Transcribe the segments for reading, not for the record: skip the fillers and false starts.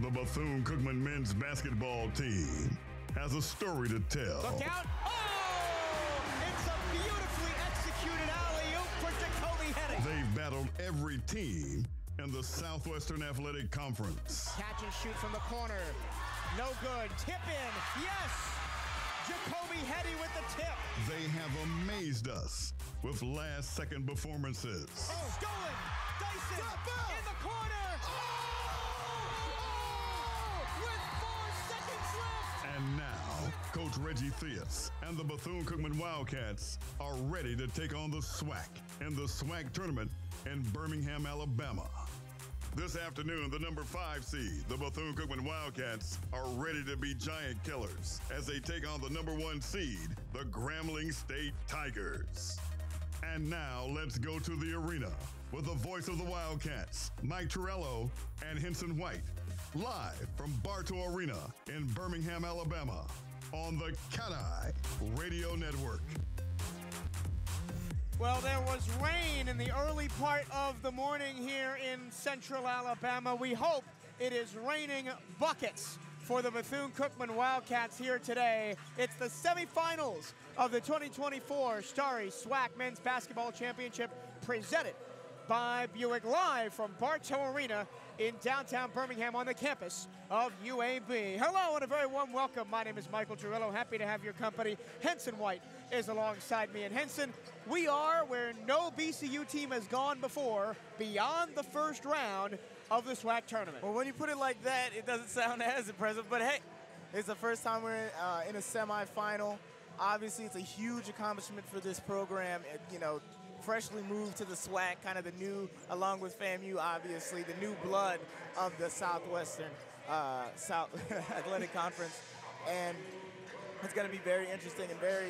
The Bethune-Cookman men's basketball team has a story to tell. Look out. Oh! It's a beautifully executed alley-oop for Jacoby Hetty. They've battled every team in the Southwestern Athletic Conference. Catch and shoot from the corner. No good. Tip in. Yes! Jacoby Hetty with the tip. They have amazed us with last-second performances. Oh, stolen! Dyson in the corner! Oh! Oh! With 4 seconds left! And now, Coach Reggie Theus and the Bethune-Cookman Wildcats are ready to take on the SWAC in the SWAC tournament in Birmingham, Alabama. This afternoon, the number 5 seed, the Bethune-Cookman Wildcats, are ready to be giant killers as they take on the number 1 seed, the Grambling State Tigers. And now, let's go to the arena with the voice of the Wildcats, Mike Tirillo and Henson White, live from Bartow Arena in Birmingham, Alabama, on the Cat Eye Radio Network. Well, there was rain in the early part of the morning here in Central Alabama. We hope it is raining buckets for the Bethune-Cookman Wildcats here today. It's the semifinals of the 2024 Starry SWAC Men's Basketball Championship presented by Buick, live from Bartow Arena in downtown Birmingham on the campus of UAB. Hello and a very warm welcome. My name is Michael Tirillo. Happy to have your company. Henson White is alongside me. And Henson, we are where no BCU team has gone before, beyond the first round of the SWAC tournament. Well, when you put it like that, it doesn't sound as impressive, but hey, it's the first time we're in a semifinal. Obviously, it's a huge accomplishment for this program. Freshly moved to the SWAC, kind of the new, along with FAMU, obviously, the new blood of the Southwestern Athletic Conference. And it's going to be very interesting and very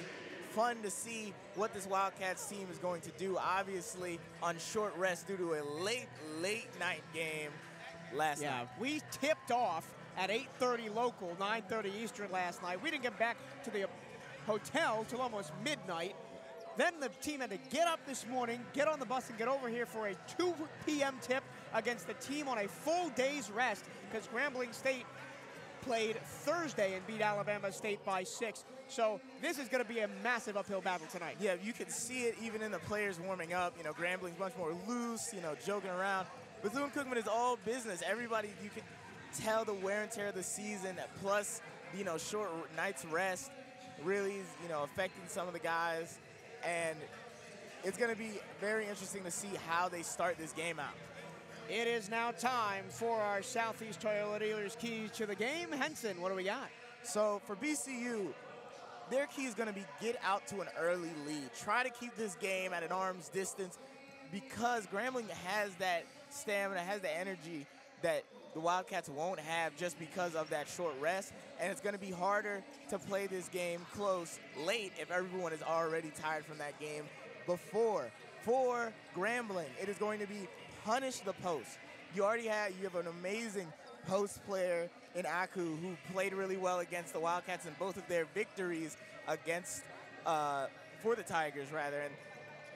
fun to see what this Wildcats team is going to do, obviously, on short rest due to a late night game last night. We tipped off at 8:30 local, 9:30 Eastern last night. We didn't get back to the hotel till almost midnight. Then the team had to get up this morning, get on the bus, and get over here for a 2 p.m. tip against the team on a full day's rest, because Grambling State played Thursday and beat Alabama State by 6. So this is going to be a massive uphill battle tonight. Yeah, you can see it even in the players warming up. You know, Grambling's much more loose, joking around. Bethune-Cookman is all business. Everybody, you can tell the wear and tear of the season, plus, short night's rest really, affecting some of the guys. And it's going to be very interesting to see how they start this game out. It is now time for our Southeast Toyota Dealers' keys to the game. Henson, what do we got? So for BCU, their key is going to be get out to an early lead. Try to keep this game at an arm's distance, because Grambling has that stamina, has the energy that the Wildcats won't have just because of that short rest, and it's going to be harder to play this game close late if everyone is already tired from that game before. For Grambling, it is going to be punish the post. You have an amazing post player in Aku who played really well against the Wildcats in both of their victories against for the Tigers, rather. And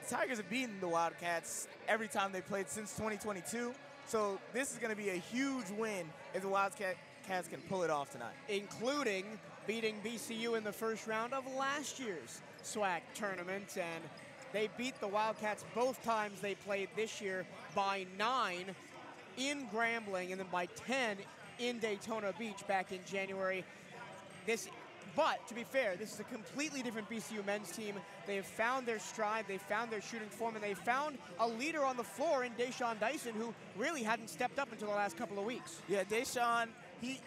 the Tigers have beaten the Wildcats every time they played since 2022. So this is going to be a huge win if the Wildcats can pull it off tonight. Including beating BCU in the first round of last year's SWAC tournament. And they beat the Wildcats both times they played this year by 9 in Grambling and then by 10 in Daytona Beach back in January. But to be fair, this is a completely different BCU men's team. They have found their stride, they found their shooting form, and they found a leader on the floor in Deshaun Dyson, who really hadn't stepped up until the last couple of weeks. Yeah, Deshaun, he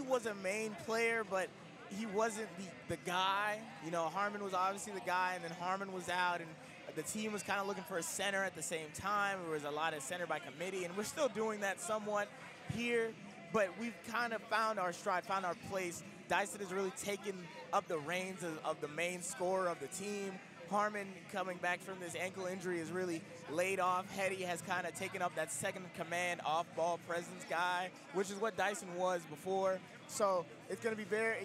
was a main player, but he wasn't the guy. Harmon was obviously the guy, and then Harmon was out, and the team was kind of looking for a center at the same time. There was a lot of center by committee, and we're still doing that somewhat here, but we've kind of found our stride, found our place. Dyson has really taken up the reins of the main scorer of the team. Harmon, coming back from this ankle injury, is really laid off. Hetty has kind of taken up that second command off-ball presence guy, which is what Dyson was before. So it's going to be very,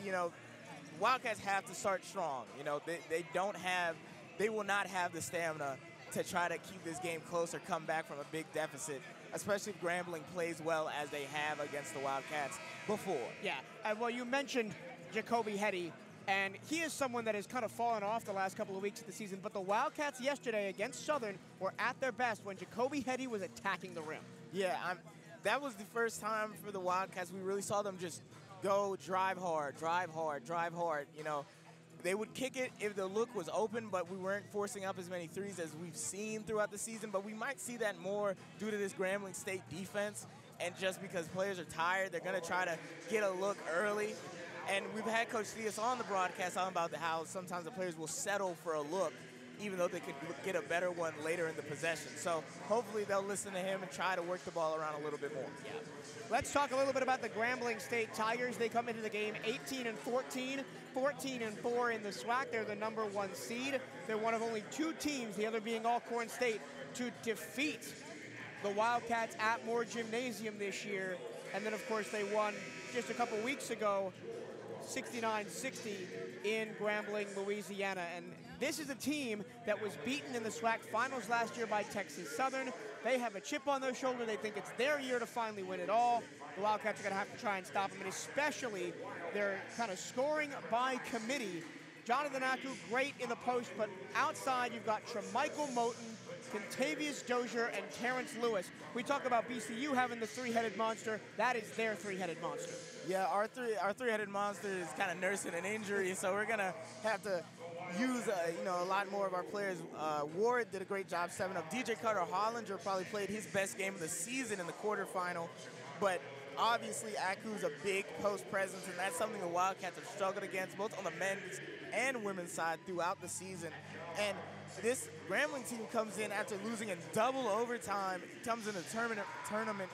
Wildcats have to start strong. They will not have the stamina to try to keep this game close or come back from a big deficit especially if Grambling plays well as they have against the Wildcats before. Yeah, well, you mentioned Jacoby Hetty, and he is someone that has kind of fallen off the last couple of weeks of the season, but the Wildcats yesterday against Southern were at their best when Jacoby Hetty was attacking the rim. Yeah, that was the first time for the Wildcats we really saw them just go drive hard, drive hard, drive hard, you know. They would kick it if the look was open, but we weren't forcing up as many threes as we've seen throughout the season. But we might see that more due to this Grambling State defense. And just because players are tired, they're going to try to get a look early. And we've had Coach Theus on the broadcast talking about how sometimes the players will settle for a look, even though they could get a better one later in the possession. So hopefully they'll listen to him and try to work the ball around a little bit more. Yeah. Let's talk a little bit about the Grambling State Tigers. They come into the game 18-14, 14-4 in the SWAC. They're the #1 seed. They're one of only two teams, the other being Alcorn State, to defeat the Wildcats at Moore Gymnasium this year. And then, of course, they won just a couple weeks ago 69-60 in Grambling, Louisiana. And this is a team that was beaten in the SWAC finals last year by Texas Southern. They have a chip on their shoulder. They think it's their year to finally win it all. The Wildcats are going to have to try and stop them, and especially their kind of scoring by committee. Jonathan Aku, great in the post, but outside you've got Tremichael Moten, Kentavious Dozier, and Terrence Lewis. We talk about BCU having the three-headed monster. That is their three-headed monster. Yeah, our three-headed monster is kind of nursing an injury, so we're gonna have to use a lot more of our players. Ward did a great job 7-up. DJ Carter Hollinger probably played his best game of the season in the quarterfinal, but obviously Aku's a big post presence, and that's something the Wildcats have struggled against both on the men's and women's side throughout the season. And this Grambling team comes in after losing in double overtime. It comes in a tournament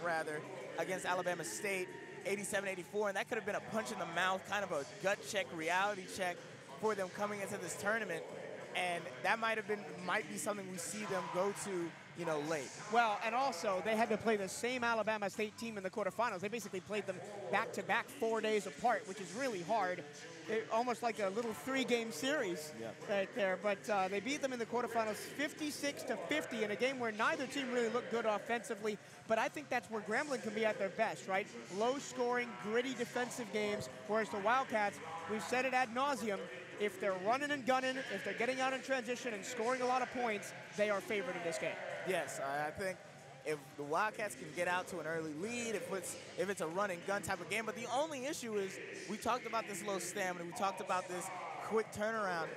against Alabama State, 87-84, and that could have been a punch in the mouth, kind of a gut check, reality check for them coming into this tournament. And that might be something we see them go to, you know, late. Well, and also they had to play the same Alabama State team in the quarterfinals. They basically played them back-to-back 4 days apart, which is really hard. It, almost like a little three-game series right there. But they beat them in the quarterfinals 56-50 in a game where neither team really looked good offensively. But I think that's where Grambling can be at their best, right? Low-scoring, gritty defensive games, whereas the Wildcats, we've said it ad nauseum, if they're running and gunning, if they're getting out in transition and scoring a lot of points, they are favored in this game. Yes, I think if the Wildcats can get out to an early lead, if it's a run and gun type of game. But the only issue is, we talked about this low stamina, we talked about this quick turnaround.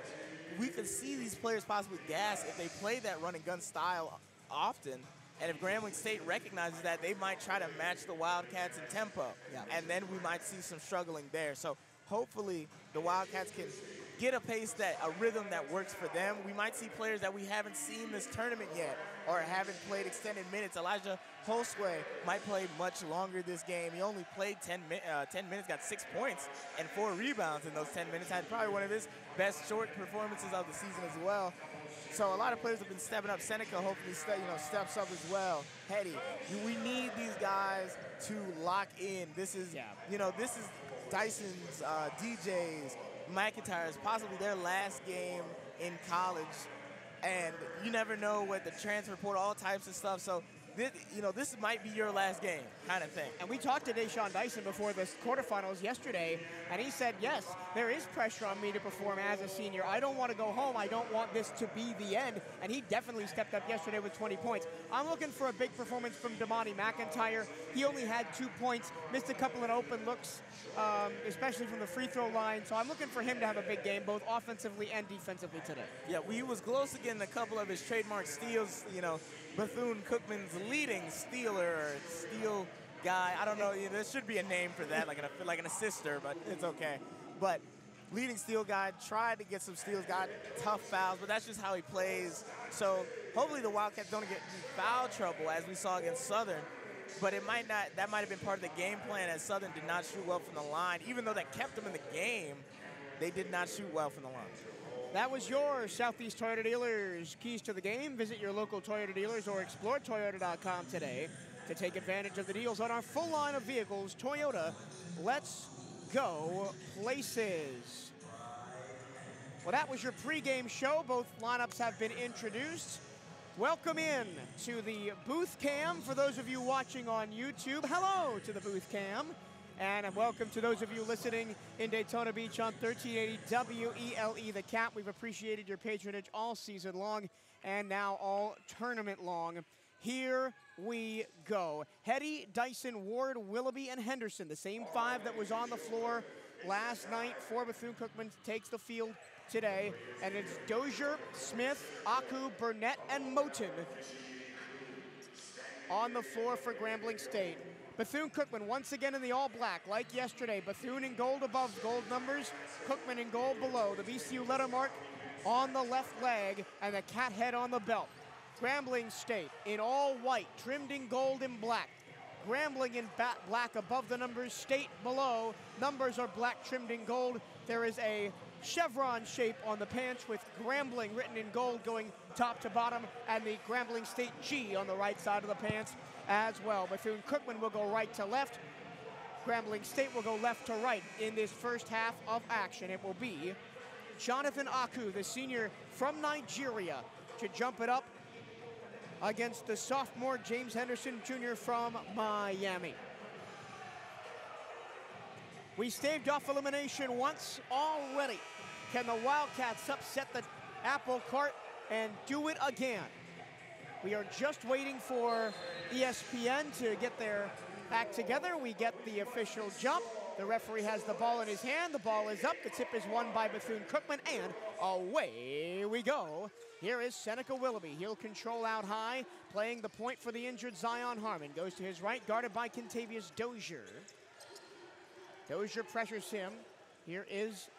We could see these players possibly gas if they play that run and gun style often. And if Grambling State recognizes that, they might try to match the Wildcats in tempo. Yeah. And then we might see some struggling there. So hopefully the Wildcats can get a pace, a rhythm that works for them. We might see players that we haven't seen this tournament yet or haven't played extended minutes. Elijah Hulseway might play much longer this game. He only played 10 minutes, got 6 points and 4 rebounds in those 10 minutes. Had probably one of his best short performances of the season as well. So a lot of players have been stepping up. Seneca hopefully steps up as well. Hetty, we need these guys to lock in. This is, this is Dyson's, DJ's, McIntyre's, possibly their last game in college, and you never know what the transfer portal, all types of stuff. So, this might be your last game kind of thing. And we talked to Deshaun Dyson before the quarterfinals yesterday, and he said, yes, there is pressure on me to perform as a senior. I don't want to go home. I don't want this to be the end. And he definitely stepped up yesterday with 20 points. I'm looking for a big performance from Demonte McIntyre. He only had 2 points, missed a couple of open looks, especially from the free throw line. So I'm looking for him to have a big game, both offensively and defensively today. Yeah, well, he was close to getting a couple of his trademark steals, Bethune-Cookman's leading stealer, steal guy. I don't know, there should be a name for that, like an assister, but it's okay. But leading steal guy, tried to get some steals, got tough fouls, but that's just how he plays. So hopefully the Wildcats don't get in foul trouble as we saw against Southern, but it might not, that might have been part of the game plan as Southern did not shoot well from the line. Even though that kept them in the game, they did not shoot well from the line. That was your Southeast Toyota Dealers Keys to the Game. Visit your local Toyota dealers or explore Toyota.com today to take advantage of the deals on our full line of vehicles. Toyota, let's go places. Well, that was your pregame show. Both lineups have been introduced. Welcome in to the booth cam for those of you watching on YouTube. Hello to the booth cam. And welcome to those of you listening in Daytona Beach on 1380 WELE, the Cat. We've appreciated your patronage all season long and now all tournament long. Here we go. Hetty, Dyson, Ward, Willoughby, and Henderson, the same five that was on the floor last night for Bethune-Cookman, takes the field today. And it's Dozier, Smith, Aku, Burnett, and Moten on the floor for Grambling State. Bethune-Cookman once again in the all-black, like yesterday. Bethune in gold above gold numbers, Cookman in gold below. The BCU letter mark on the left leg and the Cat head on the belt. Grambling State in all white, trimmed in gold and black. Grambling in black above the numbers, State below. Numbers are black, trimmed in gold. There is a chevron shape on the pants with Grambling written in gold going top to bottom, and the Grambling State G on the right side of the pants as well. Bethune-Cookman will go right to left. Grambling State will go left to right in this first half of action. It will be Jonathan Aku, the senior from Nigeria, to jump it up against the sophomore James Henderson, Jr. from Miami. We staved off elimination once already. Can the Wildcats upset the apple cart and do it again? We are just waiting for ESPN to get their act together. We get the official jump. The referee has the ball in his hand. The ball is up. The tip is won by Bethune-Cookman, and away we go. Here is Seneca Willoughby. He'll control out high, playing the point for the injured Zion Harmon. Goes to his right, guarded by Kentavious Dozier. Dozier pressures him. Here is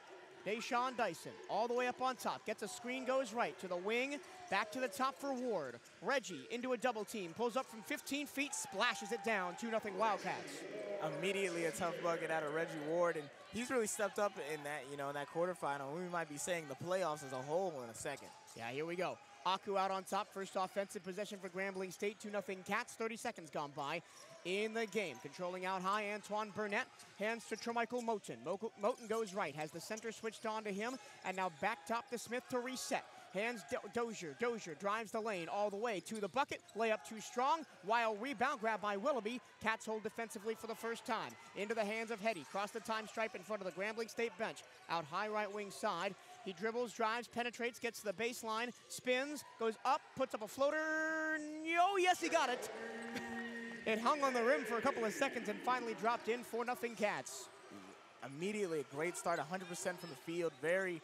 Deshaun Dyson, all the way up on top. Gets a screen, goes right to the wing, back to the top for Ward. Reggie into a double team, pulls up from 15 feet, splashes it down, 2-0 Wildcats. Immediately a tough bucket out of Reggie Ward, and he's really stepped up in that, in that quarterfinal. We might be saying the playoffs as a whole in a second. Yeah, here we go. Aku out on top, first offensive possession for Grambling State, 2-0 Cats, 30 seconds gone by in the game. Controlling out high, Antoine Burnett hands to Tremichael Moten. Moten goes right, has the center switched on to him, and now back top to Smith to reset. Hands Dozier. Dozier drives the lane all the way to the bucket. Layup too strong. Wild rebound grab by Willoughby. Cats hold defensively for the first time. Into the hands of Hetty. Cross the time stripe in front of the Grambling State bench. Out high right wing side. He dribbles, drives, penetrates, gets to the baseline, spins, goes up, puts up a floater. Oh, yes, he got it. It hung on the rim for a couple of seconds and finally dropped in. 4-0 Cats. Immediately a great start, 100% from the field. Very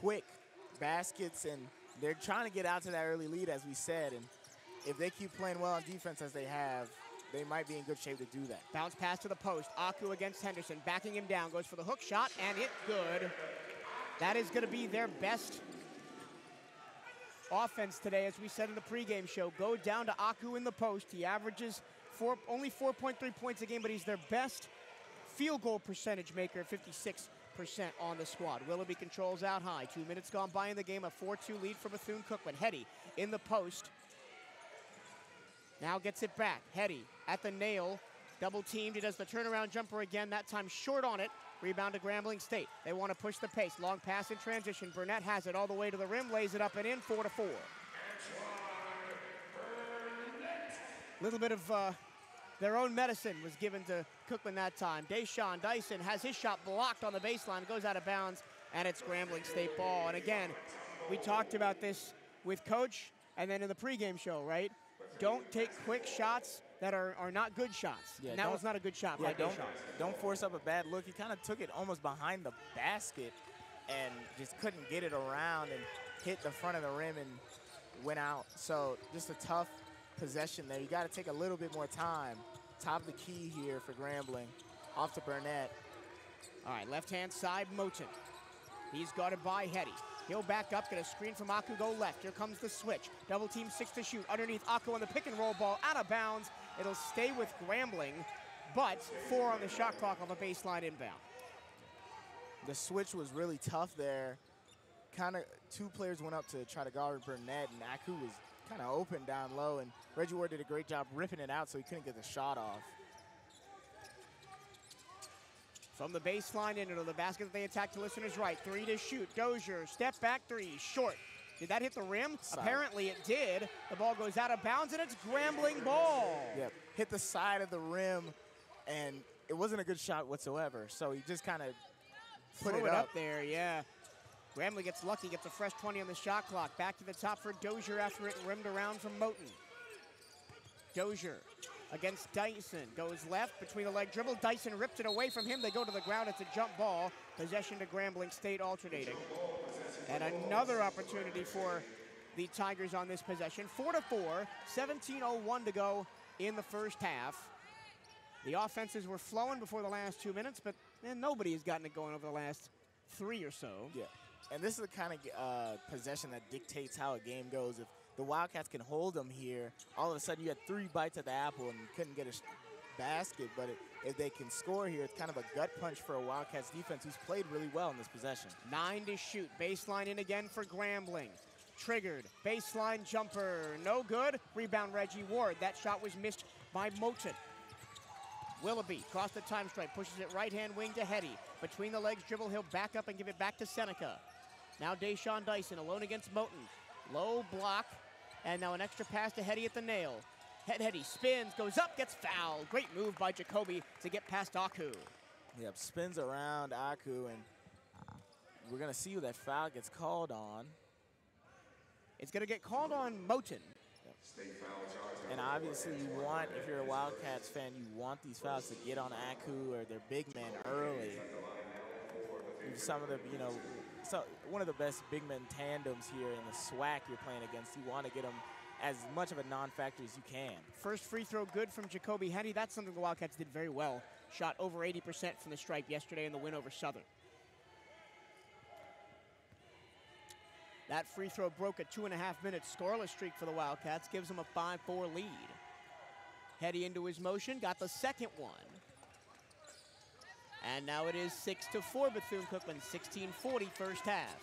quick baskets, and they're trying to get out to that early lead, as we said. And if they keep playing well on defense as they have, they might be in good shape to do that. Bounce pass to the post. Aku against Henderson, backing him down, goes for the hook shot, and it's good. That is going to be their best offense today, as we said in the pregame show. Go down to Aku in the post. He averages only 4.3 points a game, but he's their best field goal percentage maker, 56% on the squad. Willoughby controls out high. 2 minutes gone by in the game, a 4-2 lead for Bethune-Cookman. Hetty in the post. Now gets it back. Hetty at the nail. Double teamed. He does the turnaround jumper again, that time short on it. Rebound to Grambling State. They want to push the pace. Long pass in transition. Burnett has it all the way to the rim, lays it up and in, 4-4. A little bit of their own medicine was given to Cookman that time. Deshaun Dyson has his shot blocked on the baseline. It goes out of bounds, and it's Grambling State ball. And again, we talked about this with Coach and then in the pregame show, right? Don't take quick shots that are not good shots. Yeah, and that was not a good shot. Yeah, don't force up a bad look. He kind of took it almost behind the basket and just couldn't get it around and hit the front of the rim and went out. So just a tough possession there. You got to take a little bit more time. Top of the key here for Grambling. Off to Burnett. All right, left-hand side, Moten. He's guarded by Hetty. He'll back up, get a screen from Aku, go left. Here comes the switch. Double team, 6 to shoot. Underneath Aku on the pick and roll ball, out of bounds. It'll stay with Grambling, but 4 on the shot clock on the baseline inbound. The switch was really tough there. Kind of two players went up to try to guard Burnett, and Aku was kind of open down low, and Reggie Ward did a great job ripping it out so he couldn't get the shot off. From the baseline into the basket, they attack to listeners right. 3 to shoot. Dozier, step back three, short. Did that hit the rim? Side. Apparently it did. The ball goes out of bounds, and it's Grambling ball. Yep. Hit the side of the rim, and it wasn't a good shot whatsoever. So he just kind of put it up there, yeah. Grambling gets lucky, gets a fresh 20 on the shot clock. Back to the top for Dozier after it rimmed around from Moten. Dozier against Dyson, goes left between the leg dribble. Dyson ripped it away from him. They go to the ground. It's a jump ball. Possession to Grambling State alternating. And another opportunity for the Tigers on this possession. 4-4, 17:01 to go in the first half. The offenses were flowing before the last 2 minutes, but man, nobody has gotten it going over the last three or so. Yeah, and this is the kind of possession that dictates how a game goes. If the Wildcats can hold them here, all of a sudden you had three bites at the apple and you couldn't get a basket, but if they can score here, it's kind of a gut punch for a Wildcats defense who's played really well in this possession. 9 to shoot, baseline in again for Grambling. Triggered, baseline jumper, no good. Rebound Reggie Ward, that shot was missed by Moten. Willoughby, cross the time stripe, pushes it right-hand wing to Hetty. Between the legs dribble, he'll back up and give it back to Seneca. Now Deshaun Dyson alone against Moten. Low block, and now an extra pass to Hetty at the nail. Hetty spins, goes up, gets fouled. Great move by Jacoby to get past Aku. Yep, spins around Aku, and we're going to see who that foul gets called on. It's going to get called on Moten. And obviously you want, if you're a Wildcats fan, you want these fouls to get on Aku or their big man early. Some of the, you know, so one of the best big man tandems here in the SWAC you're playing against, you want to get them as much of a non-factor as you can. First free throw good from Jacoby Hetty. That's something the Wildcats did very well. Shot over 80% from the stripe yesterday in the win over Southern. That free throw broke a 2.5-minute scoreless streak for the Wildcats, gives them a 5-4 lead. Hetty into his motion, got the second one. And now it is 6-4 Bethune-Cookman, 16:40 first half.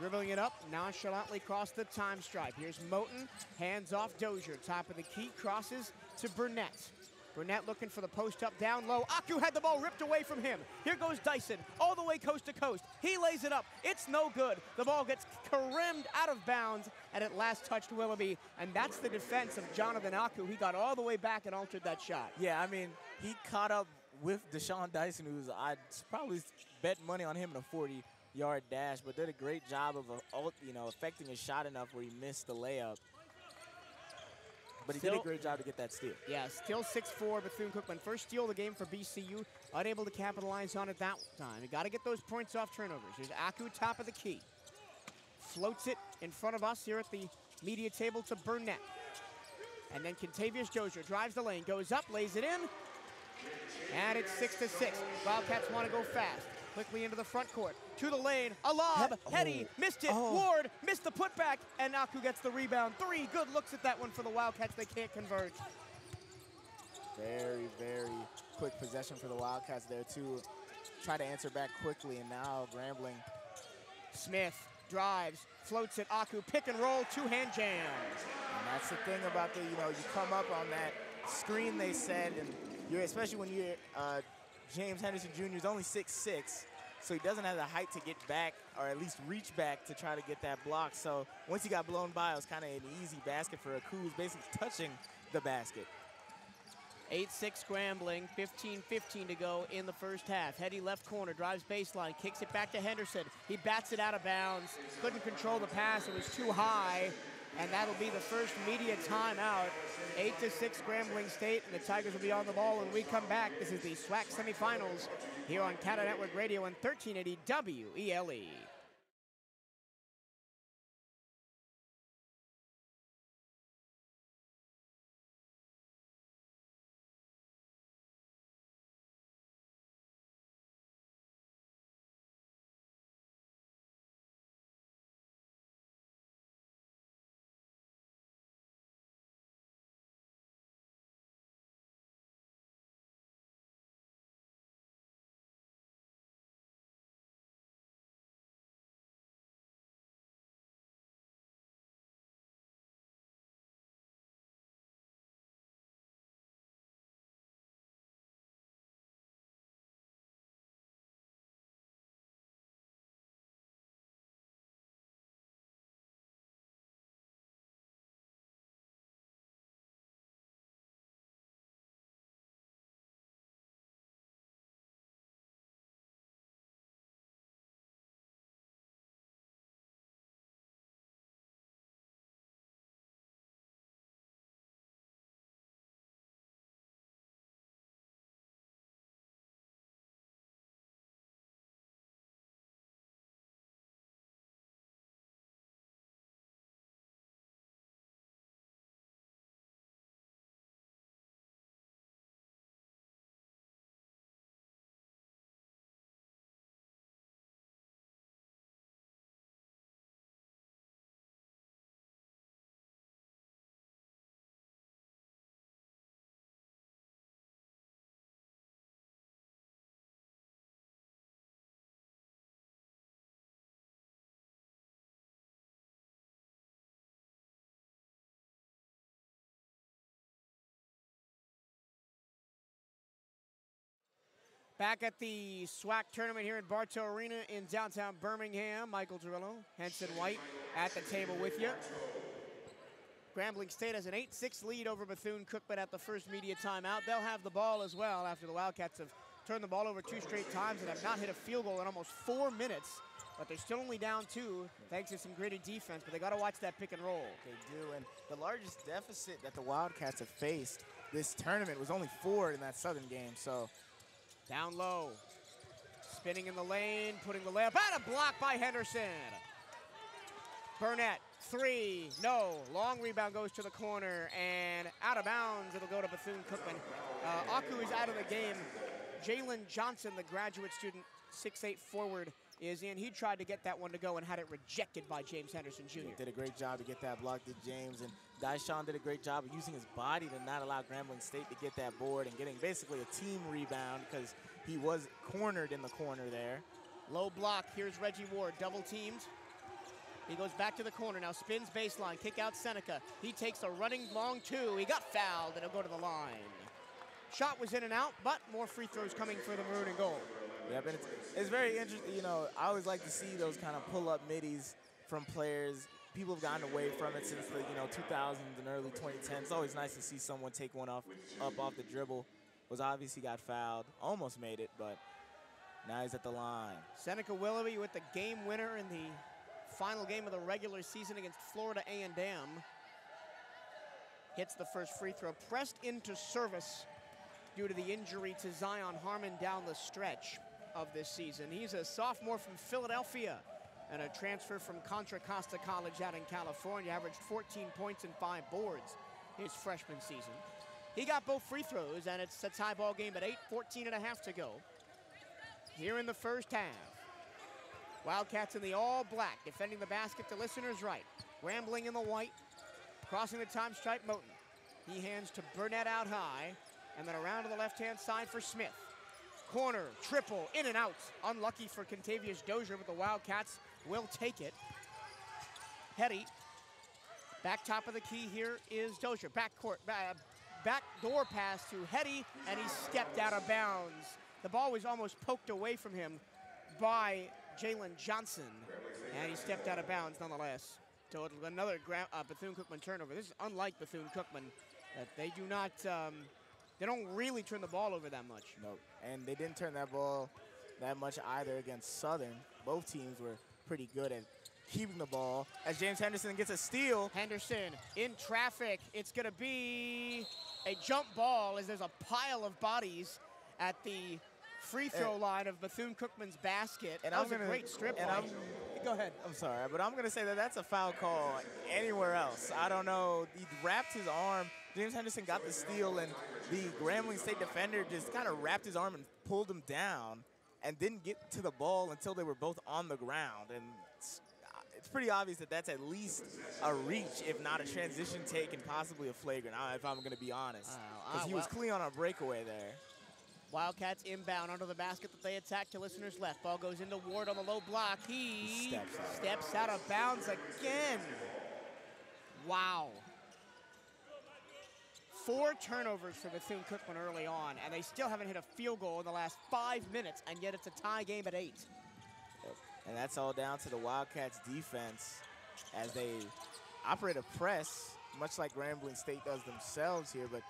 Dribbling it up, nonchalantly crossed the time stripe. Here's Moten, hands off Dozier, top of the key, crosses to Burnett. Burnett looking for the post up, down low. Aku had the ball ripped away from him. Here goes Dyson, all the way coast to coast. He lays it up, it's no good. The ball gets carimmed out of bounds, and it last touched Willoughby, and that's the defense of Jonathan Aku. He got all the way back and altered that shot. Yeah, I mean, he caught up with Deshaun Dyson, who's, I'd probably bet money on him in a 40-yard dash, but did a great job of, you know, affecting his shot enough where he missed the layup. But he did a great job to get that steal. Yeah, still 6-4 Bethune-Cookman. First steal of the game for BCU. Unable to capitalize on it that time. You got to get those points off turnovers. Here's Aku, top of the key. Floats it in front of us here at the media table to Burnett. And then Kentavious Dozier drives the lane, goes up, lays it in. And it's 6-6. Wildcats want to go fast. Quickly into the front court, to the lane, a lob, Hetty missed it, Ward missed the putback, and Aku gets the rebound. Three good looks at that one for the Wildcats, they can't convert. Very, very quick possession for the Wildcats there too. Try to answer back quickly, and now Grambling. Smith drives, floats it, Aku, pick and roll, two-hand jam. And that's the thing about the, you know, you come up on that screen they said, and you're, especially when you're, James Henderson Jr. is only 6'6", so he doesn't have the height to get back or at least reach back to try to get that block. So once he got blown by, it was kind of an easy basket for Aku, who's basically touching the basket. 8-6 Grambling, 15:15 to go in the first half. Hetty left corner, drives baseline, kicks it back to Henderson. He bats it out of bounds, couldn't control the pass, it was too high. And that'll be the first media timeout. 8-6 Grambling State, and the Tigers will be on the ball when we come back. This is the SWAC semifinals here on Cat Eye Network Radio and 1380 WELE. Back at the SWAC tournament here in Bartow Arena in downtown Birmingham. Michael Tirillo, Henson White at the table with you. Grambling State has an 8-6 lead over Bethune-Cookman at the first media timeout. They'll have the ball as well after the Wildcats have turned the ball over 2 straight times and have not hit a field goal in almost 4 minutes. But they're still only down 2 thanks to some gritty defense, but they got to watch that pick and roll. They do, and the largest deficit that the Wildcats have faced this tournament was only 4 in that Southern game, so. Down low, spinning in the lane, putting the layup, and a block by Henderson. Burnett, 3, no, long rebound goes to the corner, and out of bounds, it'll go to Bethune-Cookman. Aku is out of the game. Jalen Johnson, the graduate student, 6'8 forward, is in. He tried to get that one to go and had it rejected by James Henderson, Jr. He did a great job to get that block to James, and Deshaun did a great job of using his body to not allow Grambling State to get that board and getting basically a team rebound because he was cornered in the corner there. Low block, here's Reggie Ward, double teamed. He goes back to the corner, now spins baseline, kick out Seneca. He takes a running long 2, he got fouled, and he'll go to the line. Shot was in and out, but more free throws coming for the Maroon and Gold. Yeah, but it's very interesting. You know, I always like to see those kind of pull-up middies from players. People have gotten away from it since the 2000s and early 2010s. It's always nice to see someone take one off the dribble. Was obviously got fouled, almost made it, but now he's at the line. Seneca Willoughby with the game winner in the final game of the regular season against Florida A&M. Hits the first free throw, pressed into service due to the injury to Zion Harmon down the stretch of this season. He's a sophomore from Philadelphia and a transfer from Contra Costa College out in California, averaged 14 points and 5 boards his freshman season. He got both free throws, and it's a tie ball game at 8, 14 and a half to go here in the first half. Wildcats in the all black, defending the basket to listeners' right. Grambling in the white, crossing the time stripe, Moten. He hands to Burnett out high, and then around to the left-hand side for Smith. Corner, triple, in and out. Unlucky for Kentavious Dozier, but the Wildcats will take it. Hetty, back top of the key here is Dozier. Back door pass to Hetty, and he stepped out of bounds. The ball was almost poked away from him by Jalen Johnson, and he stepped out of bounds nonetheless. So another Bethune-Cookman turnover. This is unlike Bethune-Cookman, that they do not... They don't really turn the ball over that much. Nope, and they didn't turn that ball that much either against Southern. Both teams were pretty good at keeping the ball. As James Henderson gets a steal. Henderson in traffic. It's gonna be a jump ball as there's a pile of bodies at the free throw line of Bethune-Cookman's basket. And that was a great strip line. Go ahead. I'm sorry, but I'm going to say that that's a foul call anywhere else. I don't know. He wrapped his arm. James Henderson got the steal, and the Grambling State defender just kind of wrapped his arm and pulled him down and didn't get to the ball until they were both on the ground. And it's pretty obvious that that's at least a reach, if not a transition take and possibly a flagrant, if I'm going to be honest. Because he was clean on a breakaway there. Wildcats inbound under the basket that they attack to listeners' left. Ball goes into Ward on the low block. He steps out of bounds again. Wow. 4 turnovers for Bethune-Cookman early on, and they still haven't hit a field goal in the last 5 minutes, and yet it's a tie game at 8. And that's all down to the Wildcats' defense as they operate a press, much like Grambling State does themselves here, but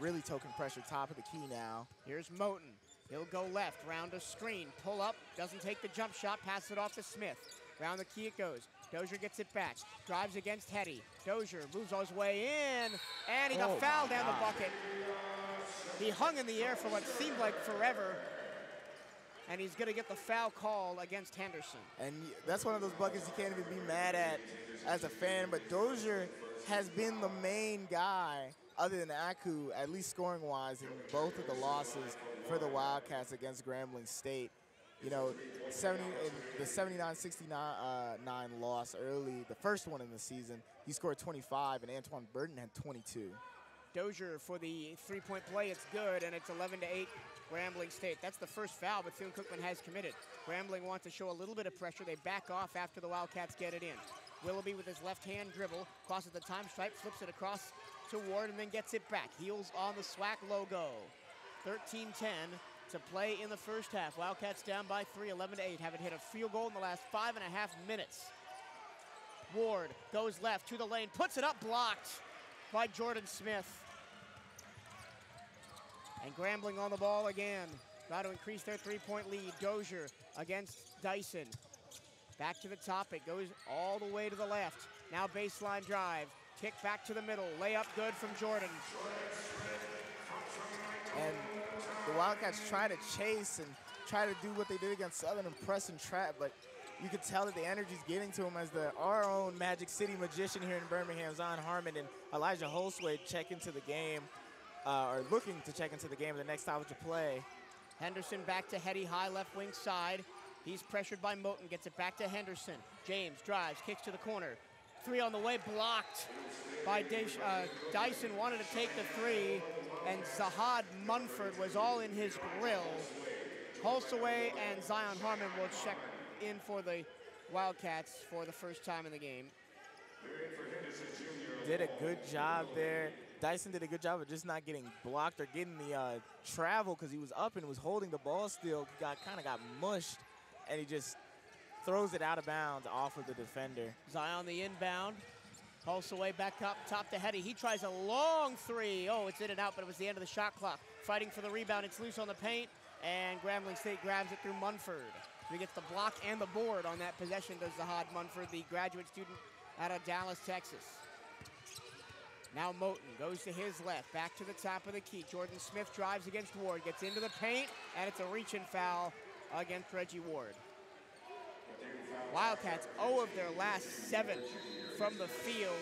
really token pressure top of the key now. Here's Moten. He'll go left, round a screen, pull up, doesn't take the jump shot, pass it off to Smith. Round the key it goes. Dozier gets it back, drives against Hetty. Dozier moves his way in, and he got fouled down the bucket. He hung in the air for what seemed like forever, and he's gonna get the foul call against Henderson. And that's one of those buckets you can't even be mad at as a fan, but Dozier has been the main guy, other than Aku, at least scoring-wise, in both of the losses for the Wildcats against Grambling State. You know, the 79-69 loss early, the first one in the season, he scored 25, and Antoine Burnett had 22. Dozier for the three-point play, it's good, and it's 11-8 Grambling State. That's the first foul Bethune-Cookman has committed. Grambling wants to show a little bit of pressure. They back off after the Wildcats get it in. Willoughby with his left-hand dribble, crosses the time stripe, flips it across to Ward, and then gets it back. Heels on the SWAC logo. 13-10, to play in the first half. Wildcats down by 3, 11-8, haven't hit a field goal in the last 5.5 minutes. Ward goes left to the lane, puts it up, blocked by Jordan Smith. And Grambling on the ball again. Try to increase their three-point lead. Dozier against Dyson. Back to the top, it goes all the way to the left. Now baseline drive, kick back to the middle, layup good from Jordan. And the Wildcats try to chase and try to do what they did against Southern and press and trap, but you could tell that the energy's getting to him as our own Magic City magician here in Birmingham, Zion Harmon and Elijah Hulseway check into the game, or looking to check into the game the next time to play. Henderson back to Hetty, high left wing side. He's pressured by Moten, gets it back to Henderson. James drives, kicks to the corner. Three on the way, blocked by Dyson, wanted to take the three, and Zahad Munford was all in his grill. Hulseway and Zion Harmon will check in for the Wildcats for the first time in the game. Did a good job there. Dyson did a good job of just not getting blocked or getting the travel, because he was up and was holding the ball still. Kind of got mushed, and he just throws it out of bounds off of the defender. Zion the inbound. Hulseway back up top to Hetty. He tries a long three. Oh, it's in and out, but it was the end of the shot clock. Fighting for the rebound. It's loose on the paint, and Grambling State grabs it through Munford. He gets the block and the board on that possession, does Zahad Munford, the graduate student out of Dallas, Texas. Now Moten goes to his left, back to the top of the key. Jordan Smith drives against Ward, gets into the paint, and it's a reach-in foul against Reggie Ward. Wildcats 0 of their last 7 from the field,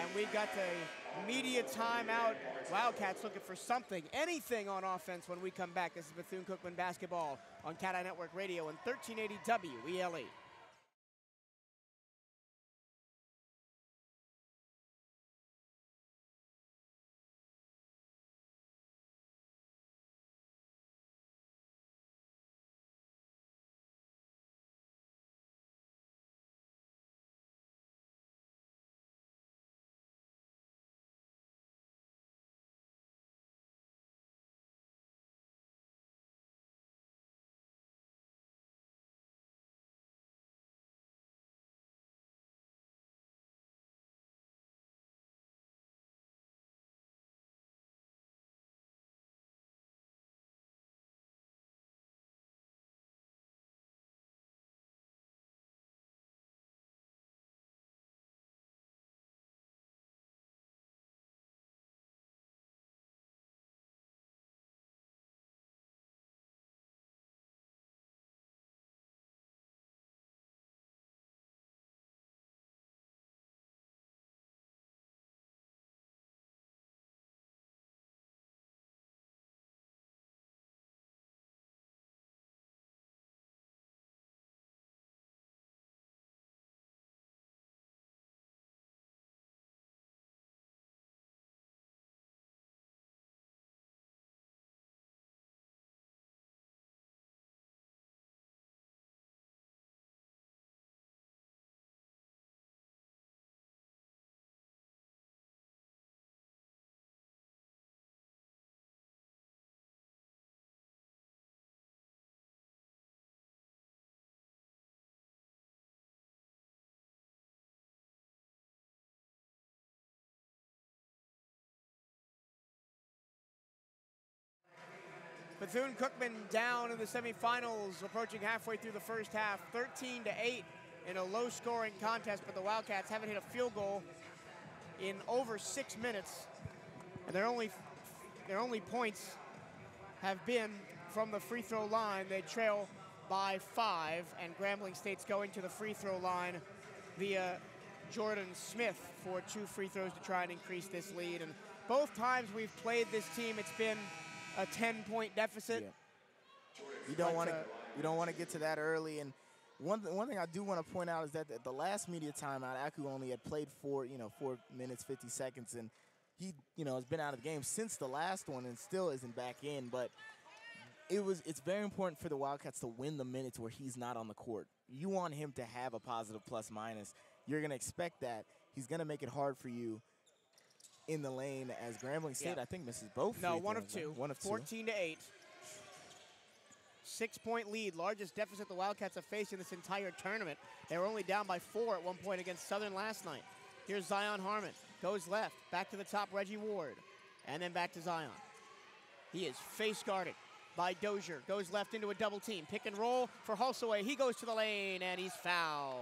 and we've got the media timeout. Wildcats looking for something, anything on offense when we come back. This is Bethune-Cookman basketball on Cat Eye Network Radio and 1380 WELE. Bethune-Cookman down in the semifinals, approaching halfway through the first half, 13-8 in a low-scoring contest, but the Wildcats haven't hit a field goal in over 6 minutes, and their only points have been from the free throw line. They trail by 5, and Grambling State's going to the free throw line via Jordan Smith for 2 free throws to try and increase this lead. And both times we've played this team, it's been a 10-point deficit. Yeah. You don't want to get to that early. And one thing I do want to point out is that at the last media timeout, Aku only had played four minutes 50 seconds, and he has been out of the game since the last one and still isn't back in. But it's very important for the Wildcats to win the minutes where he's not on the court. You want him to have a positive plus minus. You're going to expect that. He's going to make it hard for you in the lane as Grambling State, I think, misses both. No, one of two. 14-8. 6-point lead, largest deficit the Wildcats have faced in this entire tournament. They were only down by 4 at one point against Southern last night. Here's Zion Harmon, goes left, back to the top, Reggie Ward, and then back to Zion. He is face guarded by Dozier, goes left into a double team, pick and roll for Hulseway. He goes to the lane and he's fouled.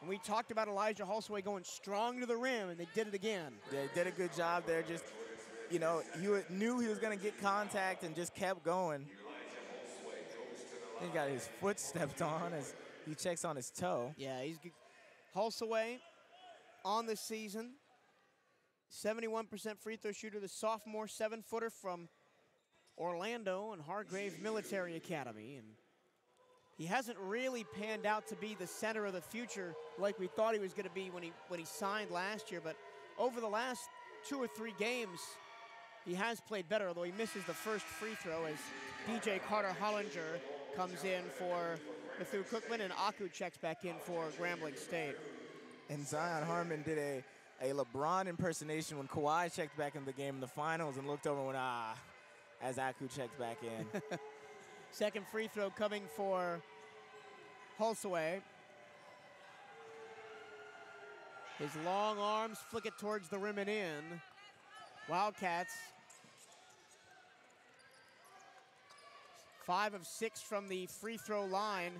And we talked about Elijah Hulseway going strong to the rim, and they did it again. They did a good job there. Just, you know, he knew he was going to get contact and just kept going. He got his foot stepped on as he checks on his toe. Yeah, he's Hulseway on the season. 71% free throw shooter, the sophomore 7-footer from Orlando and Hargrave Military Academy. And he hasn't really panned out to be the center of the future like we thought he was going to be when he signed last year. But over the last 2 or 3 games, he has played better, although he misses the first free throw as DJ Carter Hollinger comes in for Bethune-Cookman and Aku checks back in for Grambling State. And Zion Harmon did a LeBron impersonation when Kawhi checked back in the game in the finals and looked over and went, ah, as Aku checked back in. Second free throw coming for Hulseway. His long arms flick it towards the rim and in. Wildcats 5 of 6 from the free throw line.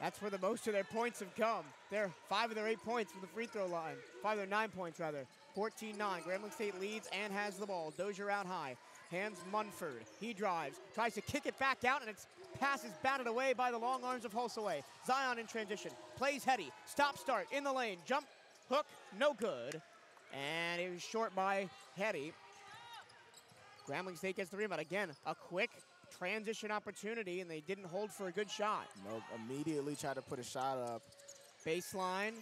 That's where the most of their points have come. They're 5 of their 8 points from the free throw line. 5 of their 9 points, rather. 14-9. Grambling State leads and has the ball. Dozier out high. Hands Munford. He drives. Tries to kick it back out, and its pass is batted away by the long arms of Hulseway. Zion in transition. Plays Hetty. Stop start. In the lane. Jump. Hook. No good. And it was short by Hetty. Grambling State gets the rebound. Again, a quick transition opportunity, and they didn't hold for a good shot. Nope, immediately tried to put a shot up. Baseline,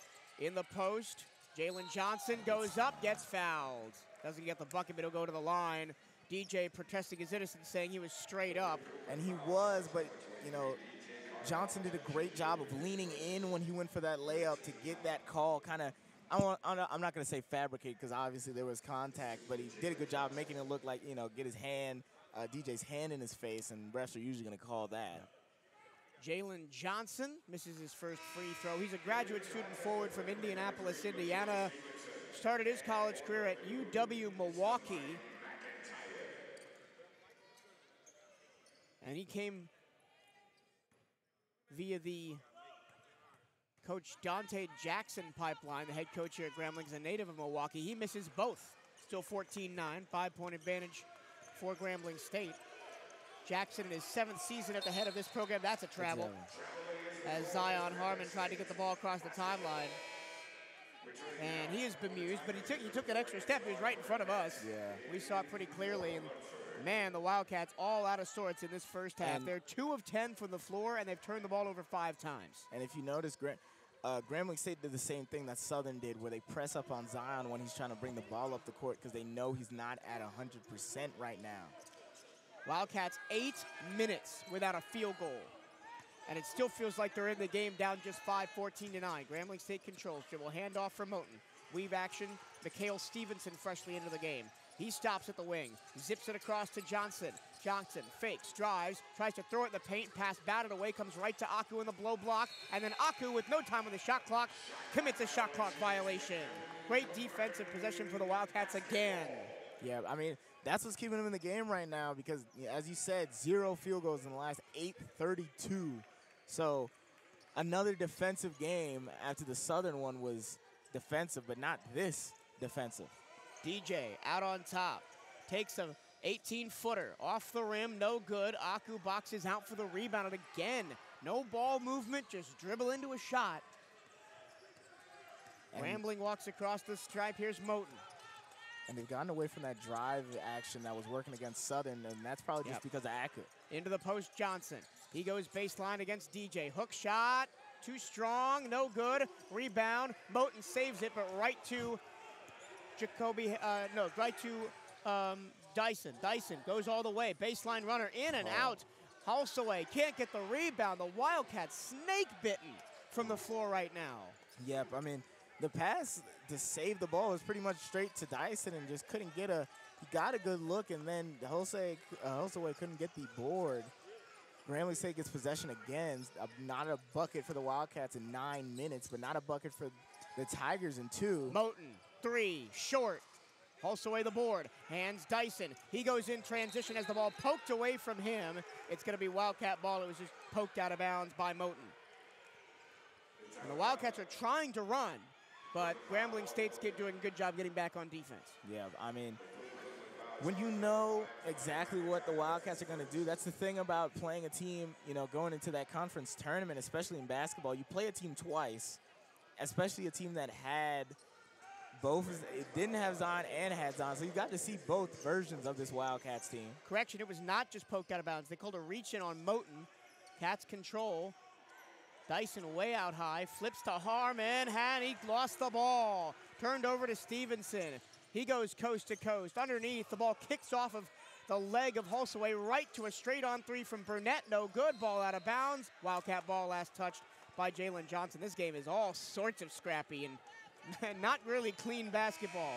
in the post. Jalen Johnson goes up, gets fouled. Doesn't get the bucket, but he'll go to the line. DJ protesting his innocence, saying he was straight up. And he was, but, you know, Johnson did a great job of leaning in when he went for that layup to get that call. Kind of, I'm not going to say fabricate, because obviously there was contact, but he did a good job making it look like, you know, get his hand, DJ's hand in his face, and refs are usually going to call that. Jalen Johnson misses his first free throw. He's a graduate student forward from Indianapolis, Indiana. Started his college career at UW-Milwaukee. And he came via the coach Dante Jackson pipeline, the head coach here at Grambling, a native of Milwaukee. He misses both. Still 14-9, 5-point advantage for Grambling State. Jackson in his 7th season at the head of this program. That's a travel. As Zion Harmon tried to get the ball across the timeline. And he is bemused, but he took an extra step. He was right in front of us. Yeah. We saw it pretty clearly. And man, the Wildcats all out of sorts in this first half. And they're 2 of 10 from the floor, and they've turned the ball over 5 times. And if you notice, Grambling State did the same thing that Southern did, where they press up on Zion when he's trying to bring the ball up the court because they know he's not at 100% right now. Wildcats 8 minutes without a field goal. And it still feels like they're in the game down just 5, 14-9. Grambling State controls. Dribble handoff for Moten. Weave action. Mikhail Stevenson freshly into the game. He stops at the wing. Zips it across to Johnson. Johnson fakes, drives, tries to throw it in the paint. Pass batted away, comes right to Aku in the blow block. And then Aku, with no time on the shot clock, commits a shot clock violation. Great defensive possession for the Wildcats again. Yeah, I mean, that's what's keeping them in the game right now because, as you said, 0 field goals in the last 8:32. So another defensive game after the Southern one was defensive, but not this defensive. DJ out on top, takes a 18-footer off the rim, no good. Aku boxes out for the rebound, and again, no ball movement, just dribble into a shot. And Grambling walks across the stripe. Here's Moten. And they've gotten away from that drive action that was working against Southern, and that's probably just because of Aku. Into the post, Johnson. He goes baseline against DJ. Hook shot, too strong, no good. Rebound, Moten saves it, but right to Dyson. Dyson goes all the way. Baseline runner in and out. Hulseway can't get the rebound. The Wildcats snake-bitten from the floor right now. Yep, I mean, the pass to save the ball was pretty much straight to Dyson and just couldn't get a, he got a good look, and then Hulseway couldn't get the board. Grambling State gets possession again. Not a bucket for the Wildcats in 9 minutes, but not a bucket for the Tigers in two. Moten, three, short. Hulse away the board, hands Dyson. He goes in transition as the ball poked away from him. It's gonna be Wildcat ball. It was just poked out of bounds by Moten. And the Wildcats are trying to run, but Grambling State's doing a good job getting back on defense. Yeah, I mean, when you know exactly what the Wildcats are gonna do, that's the thing about playing a team, you know, going into that conference tournament, especially in basketball, you play a team twice, especially a team that had both. It didn't have Zion and had Zion, so you got to see both versions of this Wildcats team. Correction, it was not just poked out of bounds. They called a reach in on Moten. Cats control. Dyson way out high, flips to Harmon, and he lost the ball. Turned over to Stevenson. He goes coast to coast. Underneath, the ball kicks off of the leg of Hulseway, right to a straight on three from Burnett. No good, ball out of bounds. Wildcat ball last touched by Jalen Johnson. This game is all sorts of scrappy and not really clean basketball.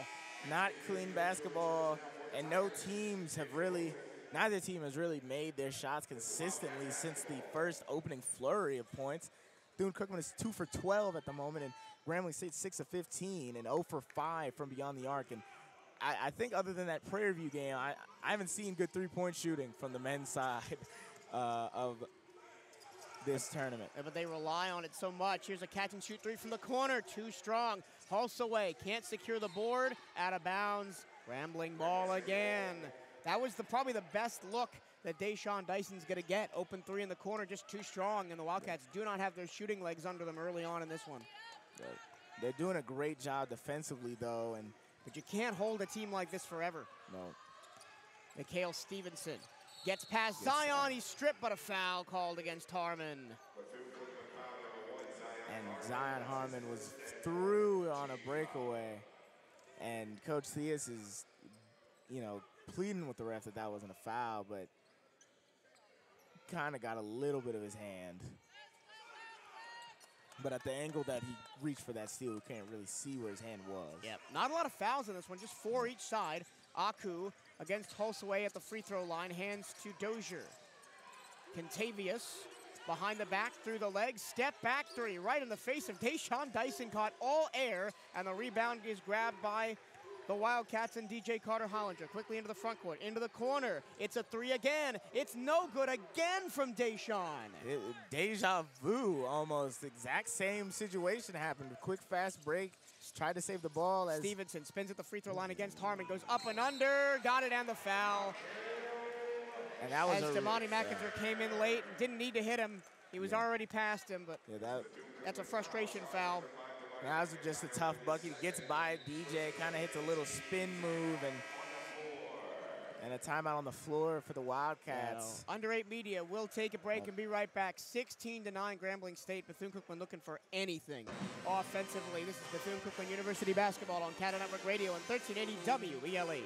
Not clean basketball, and no teams have really, neither team has really made their shots consistently since the first opening flurry of points. Bethune-Cookman is 2 for 12 at the moment, and Grambling State 6 of 15 and 0 for 5 from beyond the arc. And I think other than that Prairie View game, I haven't seen good three-point shooting from the men's side of this tournament. Yeah, but they rely on it so much. Here's a catch and shoot three from the corner, too strong. Hulseway can't secure the board, out of bounds. Grambling ball again. That was probably the best look that Deshaun Dyson's gonna get. Open three in the corner, just too strong, and the Wildcats do not have their shooting legs under them early on in this one. They're doing a great job defensively though, but you can't hold a team like this forever. No. Mikhail Stevenson gets past Zion, he's stripped, but a foul called against Harmon. And Zion Harmon was through on a breakaway. And Coach Theus is, you know, pleading with the ref that wasn't a foul, but kind of got a little bit of his hand. But at the angle that he reached for that steal, you can't really see where his hand was. Yep, not a lot of fouls in this one, just 4 each side. Aku against Hulseway at the free throw line, hands to Dozier. Kentavious behind the back, through the legs, step back three, right in the face of Deshaun Dyson, caught all air, and the rebound is grabbed by the Wildcats and DJ Carter Hollinger. Quickly into the front court, into the corner. It's a three again. It's no good again from Deshaun. Deja vu almost. Exact same situation happened. Quick, fast break. Tried to save the ball as Stevenson spins at the free throw line against Harmon. Goes up and under. Got it and the foul. And that was as Demonte McIntyre came in late and didn't need to hit him. He was already past him, but that's a frustration foul. That was just a tough bucket. He gets by DJ, kind of hits a little spin move, and a timeout on the floor for the Wildcats. Wow. Under 8 Media will take a break and be right back. 16-9 Grambling State. Bethune-Cookman looking for anything offensively. This is Bethune-Cookman University Basketball on Cat Eye Network Radio and 1380 WELE.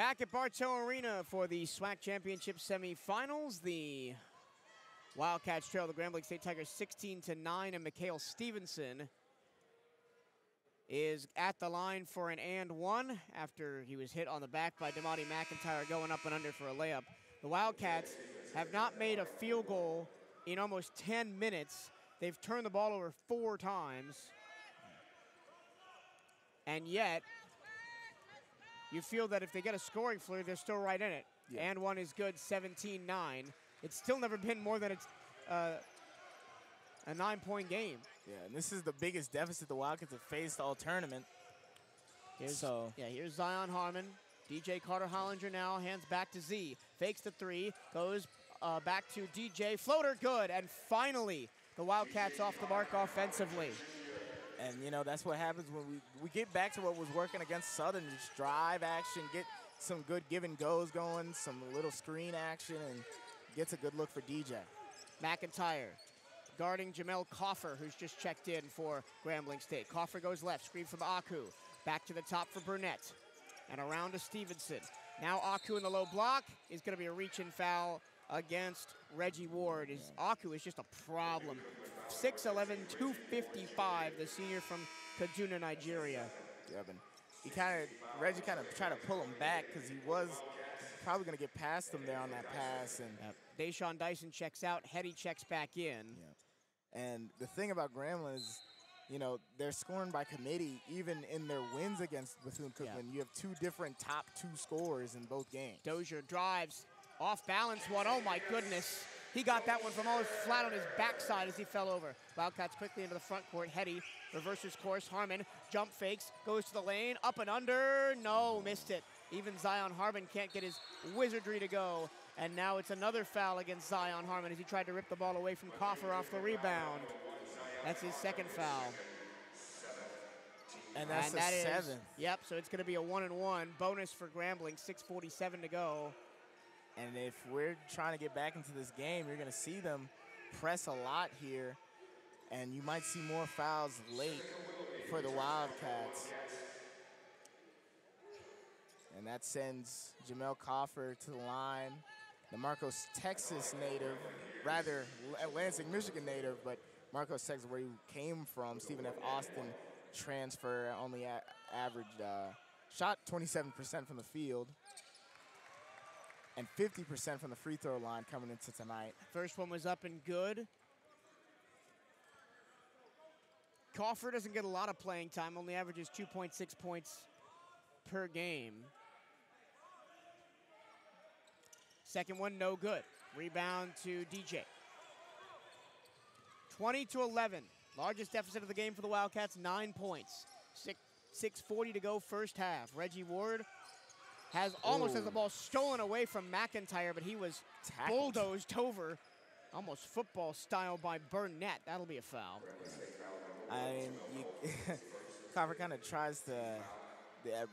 Back at Bartow Arena for the SWAC Championship semifinals, the Wildcats trail the Grambling State Tigers 16-9, and Mikhail Stevenson is at the line for an and one after he was hit on the back by Demonte McIntyre going up and under for a layup. The Wildcats have not made a field goal in almost 10 minutes. They've turned the ball over 4 times. And yet, you feel that if they get a scoring flurry, they're still right in it. Yeah. And one is good, 17-9. It's still never been more than a 9-point game. Yeah, and this is the biggest deficit the Wildcats have faced all tournament. Here's Zion Harmon. DJ Carter Hollinger now hands back to Z. Fakes the 3, goes back to DJ. Floater good, and finally the Wildcats off the mark offensively. And, you know, that's what happens when we get back to what was working against Southern. Just drive action, get some good give and goes going, some little screen action, and gets a good look for DJ. McIntyre guarding Jamel Coffer, who's just checked in for Grambling State. Coffer goes left, screen from Aku. Back to the top for Burnett. And around to Stevenson. Now Aku in the low block is going to be a reach-in foul against Reggie Ward. Aku is just a problem. 6'11", 255, the senior from Kaduna, Nigeria. Yeah, but Reggie kind of tried to pull him back because he was probably going to get past him there on that pass. And Deshaun Dyson checks out, Hetty checks back in. Yeah. And the thing about Grambling is, you know, they're scoring by committee even in their wins against Bethune-Cookman. Yeah. You have 2 different top 2 scorers in both games. Dozier drives, off balance one. Oh my goodness. He got that one from almost flat on his backside as he fell over. Wildcats quickly into the front court. Hetty reverses course. Harmon jump fakes, goes to the lane, up and under. No, missed it. Even Zion Harmon can't get his wizardry to go. And now it's another foul against Zion Harmon as he tried to rip the ball away from Coffer off the rebound. That's his second foul. And that's the 7th. Yep, so it's going to be a 1-and-1. Bonus for Grambling, 6:47 to go. And if we're trying to get back into this game, you're going to see them press a lot here. And you might see more fouls late for the Wildcats. And that sends Jamel Coffer to the line. The Marcos, Texas native, rather Lansing, Michigan native, but Marcos, Texas, where he came from. Stephen F. Austin transfer, only averaged shot 27% from the field and 50% from the free throw line coming into tonight. First one was up and good. Coffer doesn't get a lot of playing time, only averages 2.6 points per game. Second one, no good. Rebound to DJ. 20-11, largest deficit of the game for the Wildcats, 9 points. 6:40 to go, first half. Reggie Ward has the ball stolen away from McIntyre, but he was tackled, bulldozed over, almost football style, by Burnett. That'll be a foul. I mean, Coffer kind of tries to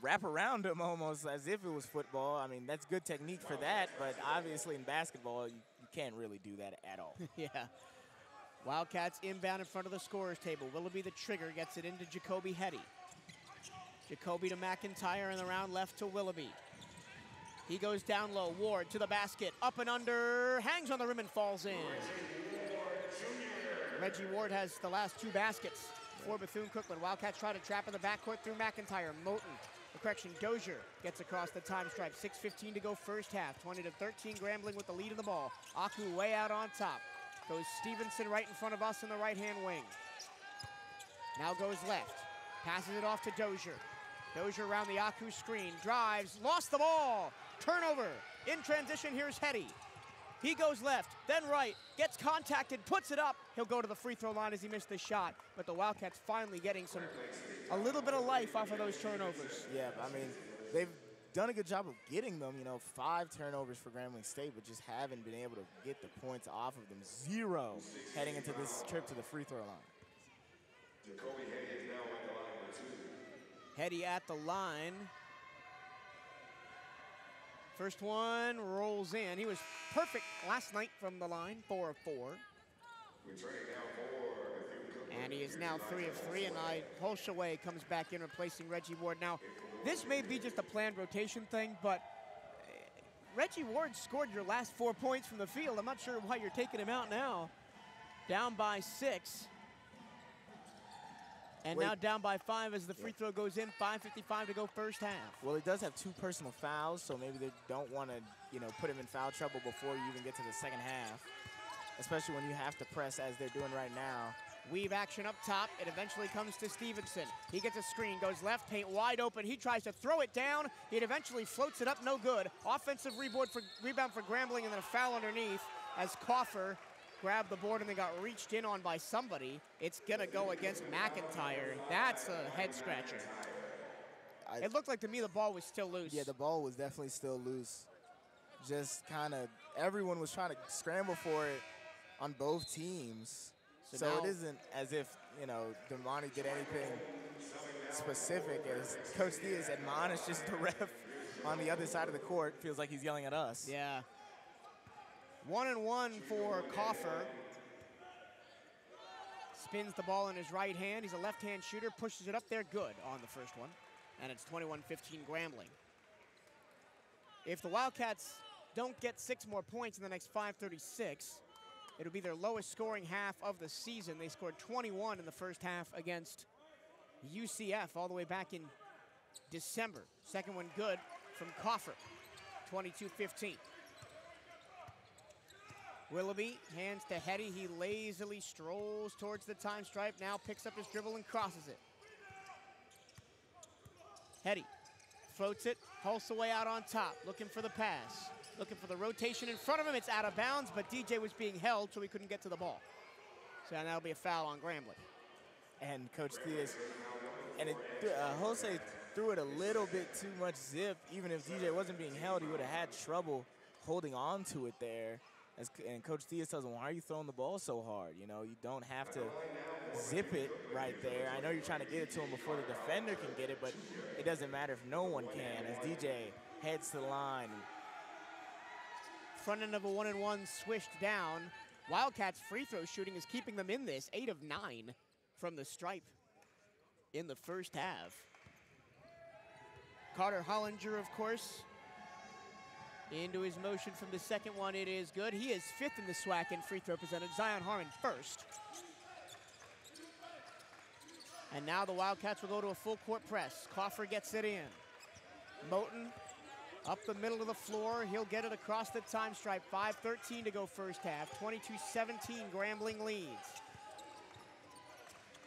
wrap around him almost as if it was football. I mean, that's good technique for that, but obviously in basketball, you can't really do that at all. Yeah. Wildcats inbound in front of the scorer's table. Willoughby, the trigger, gets it into Jacoby Hetty. Jacoby to McIntyre and around left to Willoughby. He goes down low. Ward to the basket. Up and under. Hangs on the rim and falls in. Reggie Ward has the last 2 baskets for Bethune-Cookman. Wildcats try to trap in the backcourt through McIntyre. Dozier gets across the time stripe. 6:15 to go first half. 20-13, Grambling with the lead in the ball. Aku way out on top. Goes Stevenson right in front of us in the right-hand wing. Now goes left. Passes it off to Dozier. Dozier around the Aku screen. Drives. Lost the ball. Turnover. In transition, here's Hetty. He goes left, then right. Gets contacted, puts it up. He'll go to the free throw line as he missed the shot. But the Wildcats finally getting a little bit of life off of those turnovers. Yeah, I mean, they've done a good job of getting them, you know, 5 turnovers for Grambling State, but just haven't been able to get the points off of them. 0 heading into this trip to the free throw line. Hetty at the line. First one rolls in. He was perfect last night from the line, 4 of 4. And he is now 3 of 3, and Hulseway comes back in, replacing Reggie Ward. Now, this may be just a planned rotation thing, but Reggie Ward scored your last 4 points from the field. I'm not sure why you're taking him out now. Down by 6. And now down by 5 as the free throw goes in. 5:55 to go first half. Well, he does have 2 personal fouls, so maybe they don't want to, you know, put him in foul trouble before you even get to the second half, especially when you have to press as they're doing right now. Weave action up top. It eventually comes to Stevenson. He gets a screen, goes left, paint wide open. He tries to throw it down. It eventually floats it up, no good. Offensive rebound for Grambling, and then a foul underneath as Coffer grabbed the board and they got reached in on by somebody. It's going to go against McIntyre. That's a head scratcher. It looked like to me the ball was still loose. Yeah, the ball was definitely still loose. Just kind of everyone was trying to scramble for it on both teams. So it isn't as if, you know, Demonte did anything specific, as Coach Theus admonishes the ref on the other side of the court. Feels like he's yelling at us. Yeah. 1-1 for Coffer. Spins the ball in his right hand. He's a left-hand shooter, pushes it up there. Good on the first one. And it's 21-15 Grambling. If the Wildcats don't get 6 more points in the next 5:36, it'll be their lowest scoring half of the season. They scored 21 in the first half against UCF all the way back in December. Second one good from Coffer, 22-15. Willoughby hands to Hetty. He lazily strolls towards the time stripe, now picks up his dribble and crosses it. Hetty floats it, Hulseway out on top, looking for the pass. Looking for the rotation in front of him. It's out of bounds, but DJ was being held, so he couldn't get to the ball. So that'll be a foul on Grambling. And Coach Theus, and Jose threw it a little bit too much zip. Even if DJ wasn't being held, he would have had trouble holding on to it there. And Coach Theus tells him, why are you throwing the ball so hard? You know, you don't have to zip it right there. I know you're trying to get it to him before the defender can get it, but it doesn't matter if no one can, as DJ heads to the line. Front end of a 1-and-1 swished down. Wildcats free throw shooting is keeping them in this. 8 of 9 from the stripe in the first half. Carter Hollinger, of course, into his motion from the second one. It is good. He is 5th in the SWAC in free throw percentage. Zion Harmon first. And now the Wildcats will go to a full court press. Coffer gets it in. Moten up the middle of the floor. He'll get it across the time stripe. 5:13 to go first half. 22-17 Grambling leads.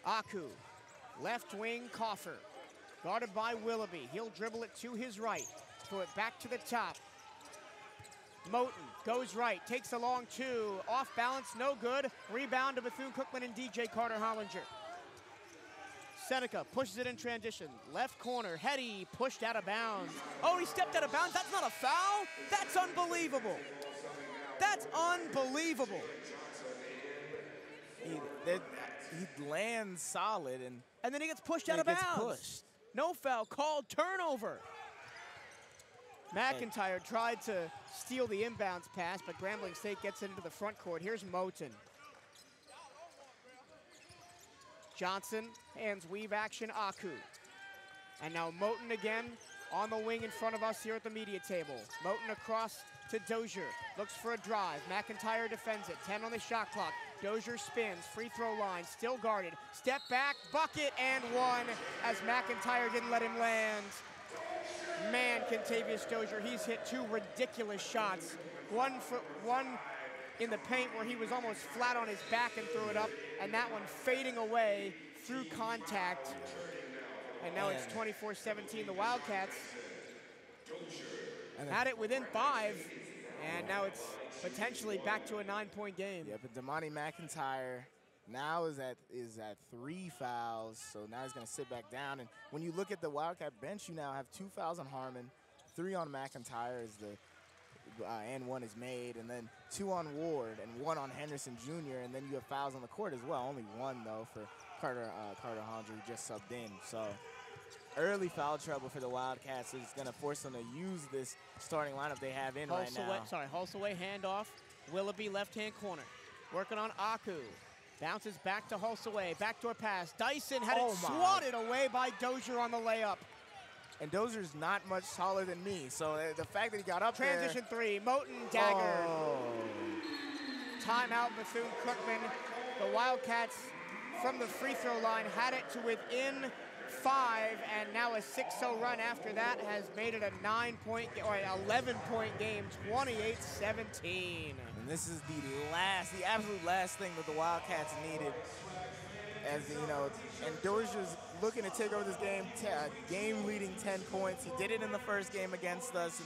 Aku, left wing Coffer. Guarded by Willoughby. He'll dribble it to his right. Throw it back to the top. Moten goes right, takes a long two. Off balance, no good. Rebound to Bethune-Cookman and DJ Carter Hollinger. Seneca pushes it in transition. Left corner, Hetty pushed out of bounds. Oh, he stepped out of bounds. That's not a foul? That's unbelievable. That's unbelievable. He lands solid. And then he gets pushed out of bounds. No foul, called turnover. McIntyre tried to steal the inbounds pass, but Grambling State gets it into the front court. Here's Moten. Johnson hands weave action, Aku. And now Moten again on the wing in front of us here at the media table. Moten across to Dozier, looks for a drive. McIntyre defends it, 10 on the shot clock. Dozier spins, free throw line, still guarded. Step back, bucket, and one, as McIntyre didn't let him land. Man, Kentavious Dozier, he's hit 2 ridiculous shots. One in the paint where he was almost flat on his back and threw it up, and that one fading away through contact. And now it's 24-17, the Wildcats had it within 5, and now it's potentially back to a 9-point game. Yeah, but Demonte McIntyre now is at 3 fouls, so now he's gonna sit back down. And when you look at the Wildcat bench, you now have 2 fouls on Harmon, 3 on McIntyre as the and one is made, and then 2 on Ward and 1 on Henderson Jr. And then you have fouls on the court as well. Only 1 though for Carter Hollinger, who just subbed in. So early foul trouble for the Wildcats is going to force them to use this starting lineup they have in right now. Hulseway handoff. Willoughby left hand corner, working on Aku. Bounces back to Hulseway. Backdoor pass. Dyson had it swatted away by Dozier on the layup. and Dozier's not much taller than me. So the fact that he got up Transition there. Three, Moten dagger. Oh. Timeout, Bethune-Cookman. The Wildcats from the free throw line had it to within 5, and now a 6-0 run after that has made it a 9-point or an 11-point game, 28-17. And this is the absolute last thing that the Wildcats needed. As you know, and Dozier's looking to take over this game, game-leading 10 points. He did it in the first game against us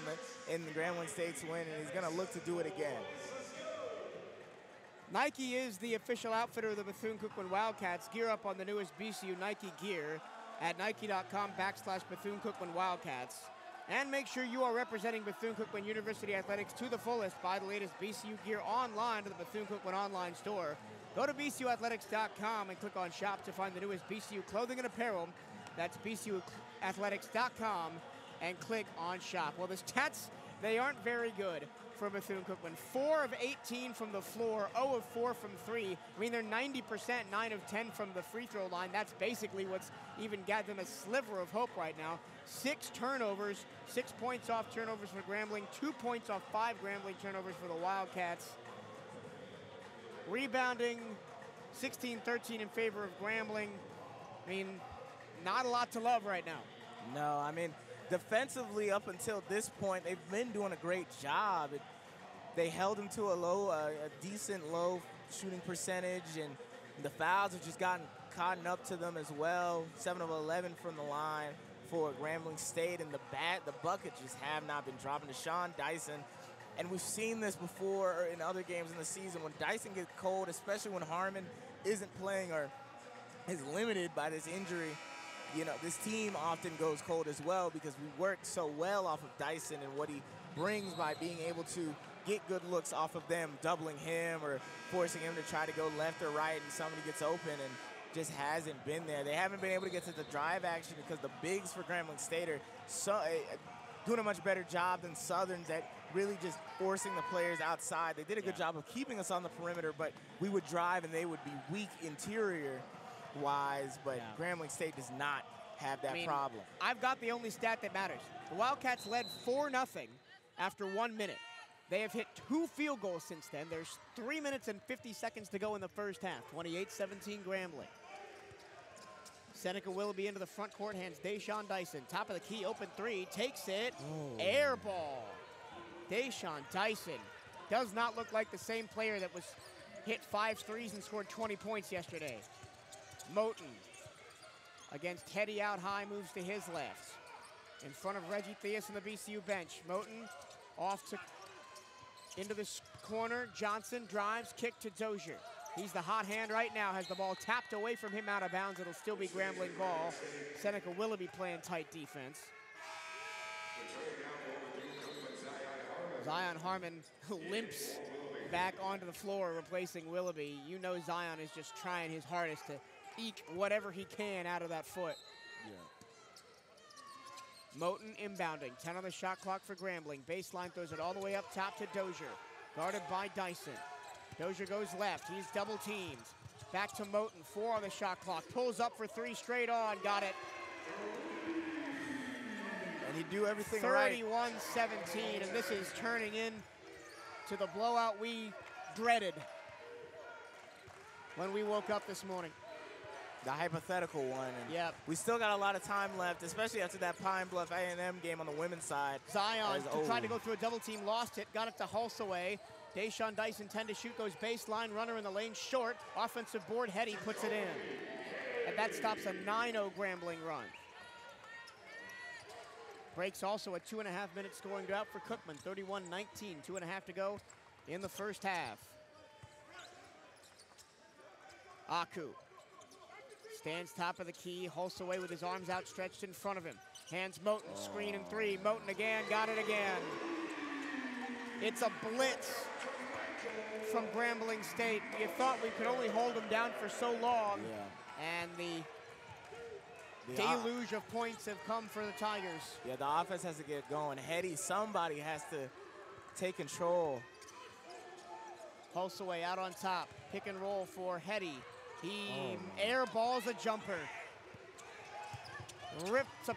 in the Grambling State's win, and he's going to look to do it again. Nike is the official outfitter of the Bethune-Cookman Wildcats. Gear up on the newest BCU Nike gear at nike.com/Bethune-Cookman Wildcats. And make sure you are representing Bethune-Cookman University Athletics to the fullest. Buy the latest BCU gear online to the Bethune-Cookman online store. Go to bcuathletics.com and click on shop to find the newest BCU clothing and apparel. That's bcuathletics.com and click on shop. Well, the stats, they aren't very good for Bethune-Cookman. 4 of 18 from the floor, 0 of 4 from 3. I mean, they're 90%, 9 of 10 from the free throw line. That's basically what's even got them a sliver of hope right now. 6 turnovers, 6 points off turnovers for Grambling, 2 points off 5 Grambling turnovers for the Wildcats. Rebounding, 16-13 in favor of Grambling. I mean, not a lot to love right now. No, I mean, defensively, up until this point, they've been doing a great job. They held him to a decent low shooting percentage, and the fouls have just gotten caught up to them as well. 7 of 11 from the line for Grambling State, and the bucket just have not been dropping. Deshaun Dyson, and we've seen this before in other games in the season, when Dyson gets cold, especially when Harmon isn't playing or is limited by this injury, you know, this team often goes cold as well, because we work so well off of Dyson and what he brings by being able to get good looks off of them, doubling him or forcing him to try to go left or right, and somebody gets open and just hasn't been there. They haven't been able to get to the drive action because the bigs for Grambling State are doing a much better job than Southern's at really just forcing the players outside. They did a good job of keeping us on the perimeter, but we would drive and they would be weak interior wise, but Grambling State does not have that problem. I've got the only stat that matters. The Wildcats led 4-0 after 1 minute. They have hit 2 field goals since then. There's 3 minutes and 50 seconds to go in the first half. 28-17 Grambling. Seneca Willoughby into the front court, hands Deshaun Dyson. Top of the key, open three, takes it. Ooh. Air ball. Deshaun Dyson does not look like the same player that was hit 5 threes and scored 20 points yesterday. Moten against Hetty out high, moves to his left. In front of Reggie Theus on the BCU bench. Moten off into this corner. Johnson drives, kick to Dozier. He's the hot hand right now, has the ball tapped away from him out of bounds. It'll still be Grambling ball. Seneca Willoughby playing tight defense. Zion Harmon limps back onto the floor, replacing Willoughby. You know Zion is just trying his hardest to eke whatever he can out of that foot. Yeah. Moten inbounding, 10 on the shot clock for Grambling. Baseline, throws it all the way up top to Dozier, guarded by Dyson. Dozier goes left, he's double teamed. Back to Moten, 4 on the shot clock. Pulls up for 3 straight on, got it. And he do everything right. 31-17, and this is turning in to the blowout we dreaded when we woke up this morning. The hypothetical one. And we still got a lot of time left, especially after that Pine Bluff A&M game on the women's side. Zion tried to go through a double team, lost it, got it to Hulseway. Deshaun Dyson, 10 to shoot, goes baseline, runner in the lane, short. Offensive board, Hetty puts it in. And that stops a 9-0 Grambling run. Breaks also a 2.5-minute scoring drought for Cookman, 31-19, 2.5 to go in the first half. Aku stands top of the key, Hulseway with his arms outstretched in front of him. Hands Moten, screen and three. Moten again, got it again. It's a blitz from Grambling State. You thought we could only hold them down for so long, and the deluge of points have come for the Tigers. Yeah, the offense has to get going. Hetty, somebody has to take control. Hulseway out on top. Pick and roll for Hetty. He air balls a jumper. Ripped It's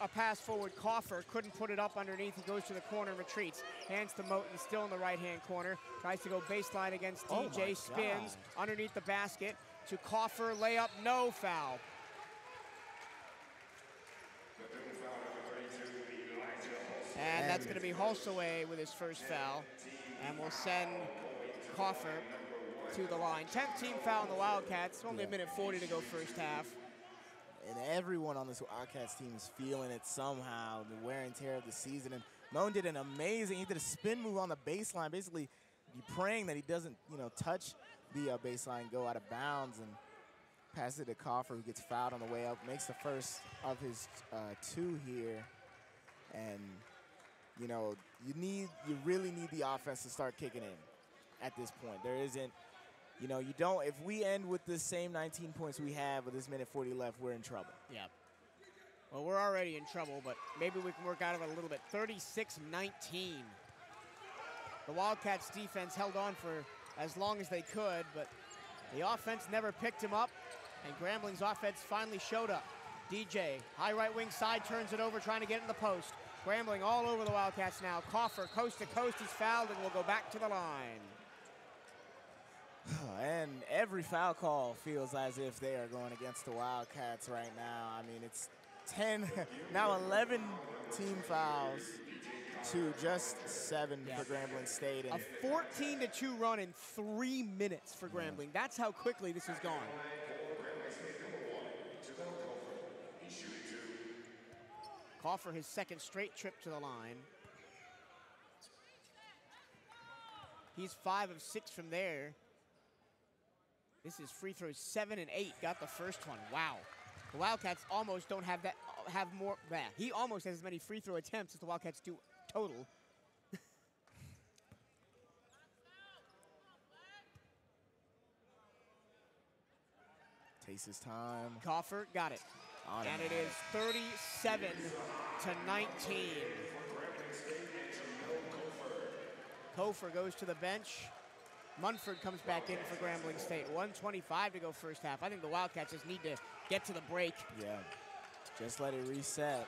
a pass forward. Coffer couldn't put it up underneath. He goes to the corner, retreats. Hands to Moten, still in the right-hand corner. Tries to go baseline against DJ. Oh, spins underneath the basket to Coffer. Layup, no foul. And that's going to be Hulseway with his first foul. And we'll send Coffer to the line. 10th team foul on the Wildcats. Only a minute 40 to go first half. And everyone on this Wildcats team is feeling it somehow, the wear and tear of the season. And Moten did an amazing, he did a spin move on the baseline, basically praying that he doesn't, touch the baseline, go out of bounds, and pass it to Coffer, who gets fouled on the way up, makes the first of his two here. And, you really need the offense to start kicking in at this point. There isn't. You don't, if we end with the same 19 points we have with this minute 40 left, we're in trouble. Yeah. Well, we're already in trouble, but maybe we can work out of it a little bit. 36-19. The Wildcats defense held on for as long as they could, but the offense never picked him up, and Grambling's offense finally showed up. DJ, high right wing side, turns it over, trying to get in the post. Grambling all over the Wildcats now. Coffer, coast to coast, he's fouled, and will go back to the line. And every foul call feels as if they are going against the Wildcats right now. I mean, it's 10, now 11 team fouls to just 7 for Grambling State. And a 14-2 run in 3 minutes for Grambling. That's how quickly this has gone. Coffer, his second straight trip to the line. He's 5 of 6 from there. This is free throws 7 and 8. Got the first one. Wow. The Wildcats almost don't have that. Have more. Bah, he almost has as many free throw attempts as the Wildcats do total. Takes his time. Coffer got it. And it is 37-19. Coffer goes to the bench. Munford comes back in for Grambling State. 1:25 to go first half. I think the Wildcats just need to get to the break. Yeah, just let it reset.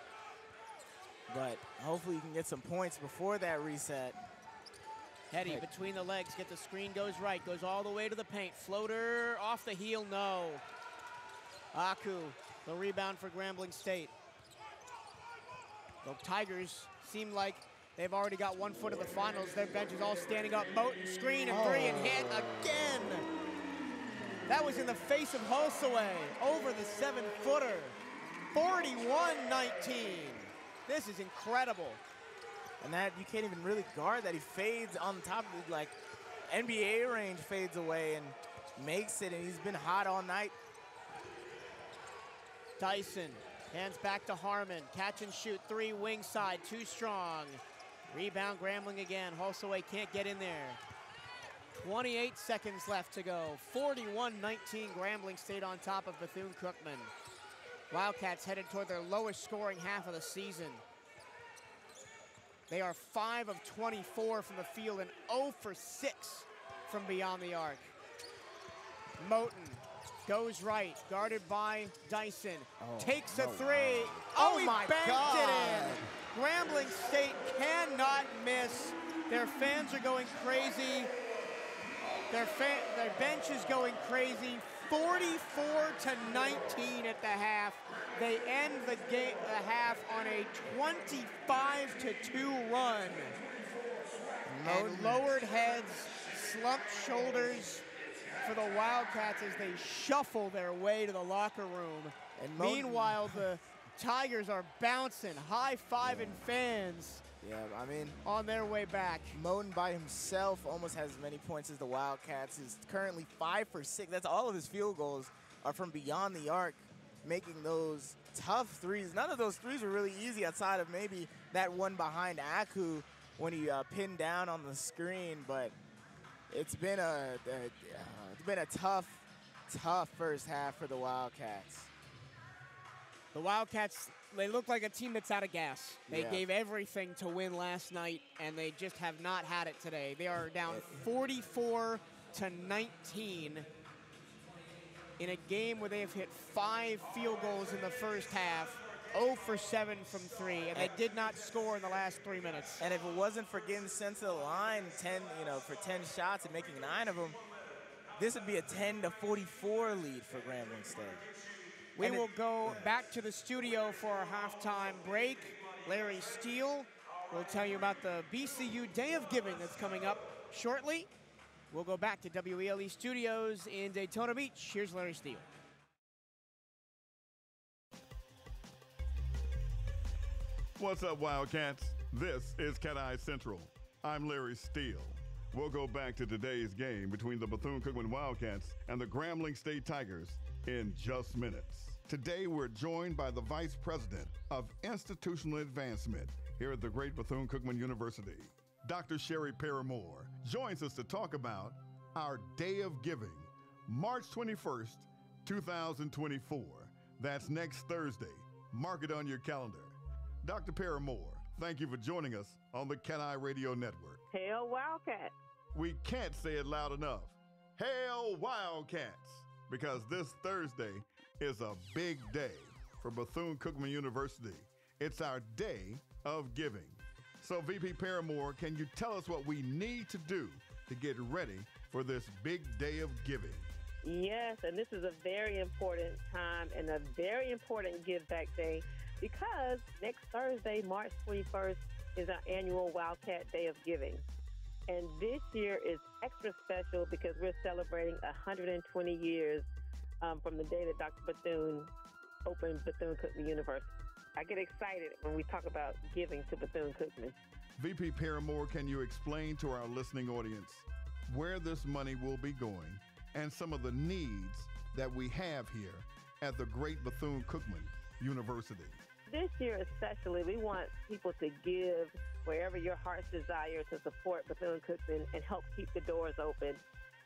But hopefully you can get some points before that reset. Hetty between the legs, gets the screen, goes right, goes all the way to the paint. Floater off the heel, no. Aku, the rebound for Grambling State. The Tigers seem like they've already got one foot in the finals. Their bench is all standing up. Moten, screen, and three, and hit again. That was in the face of Hulseway, over the 7-footer. 41-19. This is incredible. And that, you can't even really guard that. He fades on top of it, like NBA range, fades away and makes it, and he's been hot all night. Dyson hands back to Harmon. Catch and shoot, three, wing side, too strong. Rebound, Grambling again. Hulseway can't get in there. 28 seconds left to go. 41-19, Grambling State on top of Bethune-Cookman. Wildcats headed toward their lowest scoring half of the season. They are 5 of 24 from the field and 0 for 6 from beyond the arc. Moten goes right, guarded by Dyson. Takes a three. Oh, he banked it in. Grambling State cannot miss. Their fans are going crazy. Their bench is going crazy. 44-19 at the half. They end the half on a 25-2 run. And lowered heads, slumped shoulders for the Wildcats as they shuffle their way to the locker room. And meanwhile, the Tigers are bouncing, high-fiving fans. Yeah, I mean, on their way back. Moten by himself almost has as many points as the Wildcats. He's currently 5 for 6. That's all of his field goals are from beyond the arc, making those tough threes. None of those threes were really easy outside of maybe that one behind Aku when he pinned down on the screen. But it's been a tough first half for the Wildcats. The Wildcats, they look like a team that's out of gas. They gave everything to win last night, and they just have not had it today. They are down 44-19 in a game where they have hit 5 field goals in the first half 0 for 7 from 3, and they did not score in the last 3 minutes. And if it wasn't for getting sent to the line 10, you know, for 10 shots and making 9 of them, this would be a 10-44 lead for Grambling State. We will go back to the studio for our halftime break. Larry Steele will tell you about the BCU Day of Giving that's coming up shortly. We'll go back to WELE Studios in Daytona Beach. Here's Larry Steele. What's up, Wildcats? This is Cat Eye Central. I'm Larry Steele. We'll go back to today's game between the Bethune-Cookman Wildcats and the Grambling State Tigers in just minutes. Today, we're joined by the Vice President of Institutional Advancement here at the great Bethune-Cookman University. Dr. Sherry Paramore joins us to talk about our Day of Giving, March 21st, 2024. That's next Thursday. Mark it on your calendar. Dr. Paramore, thank you for joining us on the Cat Eye Radio Network. Hail Wildcats. We can't say it loud enough. Hail Wildcats, because this Thursday is a big day for Bethune-Cookman University. It's our Day of Giving. So VP Paramore, can you tell us what we need to do to get ready for this big day of giving? Yes, and this is a very important time and a very important give back day, because next Thursday, March 21st, is our annual Wildcat Day of Giving. And this year is extra special because we're celebrating 120 years from the day that Dr. Bethune opened Bethune-Cookman University. I get excited when we talk about giving to Bethune-Cookman. VP Paramore, can you explain to our listening audience where this money will be going and some of the needs that we have here at the great Bethune-Cookman University? This year especially, we want people to give wherever your heart's desire to support Bethune-Cookman and help keep the doors open.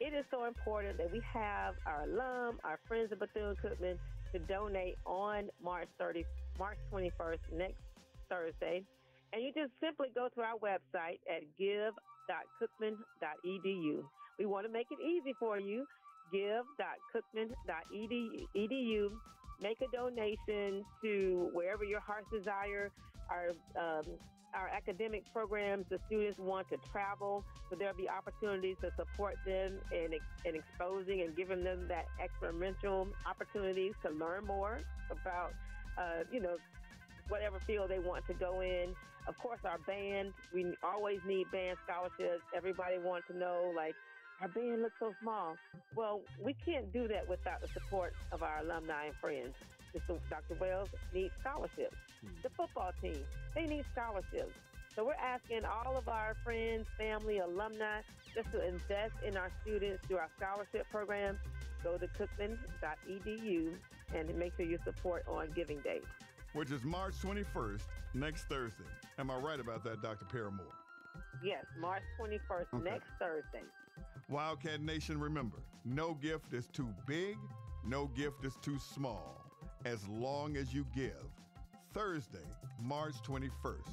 It is so important that we have our alum, our friends of Bethune-Cookman, to donate on March 21st, next Thursday. And you just simply go to our website at give.cookman.edu. We want to make it easy for you. Give.cookman.edu. Make a donation to wherever your heart's desire. Our academic programs, the students want to travel, so there'll be opportunities to support them in exposing and giving them that experiential opportunities to learn more about, you know, whatever field they want to go in. Of course, our band, we always need band scholarships. Everybody wants to know, like, our band looks so small. Well, we can't do that without the support of our alumni and friends. Dr. Wells needs scholarships. The football team, they need scholarships. So we're asking all of our friends, family, alumni, just to invest in our students through our scholarship program. Go to cookman.edu and make sure you support on Giving Day, which is March 21st, next Thursday. Am I right about that, Dr. Paramore? Yes, March 21st, okay. Next Thursday. Wildcat Nation, remember, no gift is too big, no gift is too small. As long as you give. Thursday, March 21st.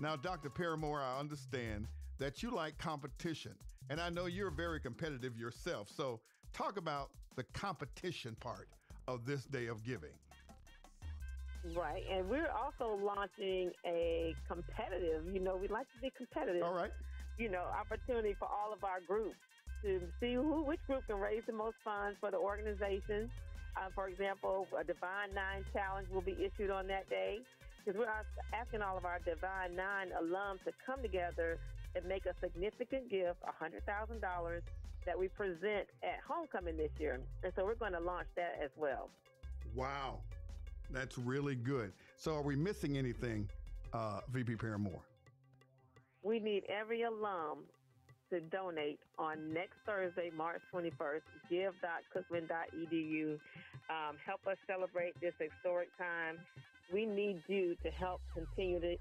Now, Dr. Paramore, I understand that you like competition, and I know you're very competitive yourself, so talk about the competition part of this Day of Giving. Right, and we're also launching a competitive, you know, we like to be competitive. All right. You know, opportunity for all of our groups to see which group can raise the most funds for the organization. For example, a Divine Nine challenge will be issued on that day, because we're asking all of our Divine Nine alums to come together and make a significant gift, $100,000, that we present at homecoming this year. And so we're going to launch that as well. Wow. That's really good. So are we missing anything, VP Paramore? We need every alum to donate on next Thursday, March 21st, give.cookman.edu. Help us celebrate this historic time. We need you to help continue the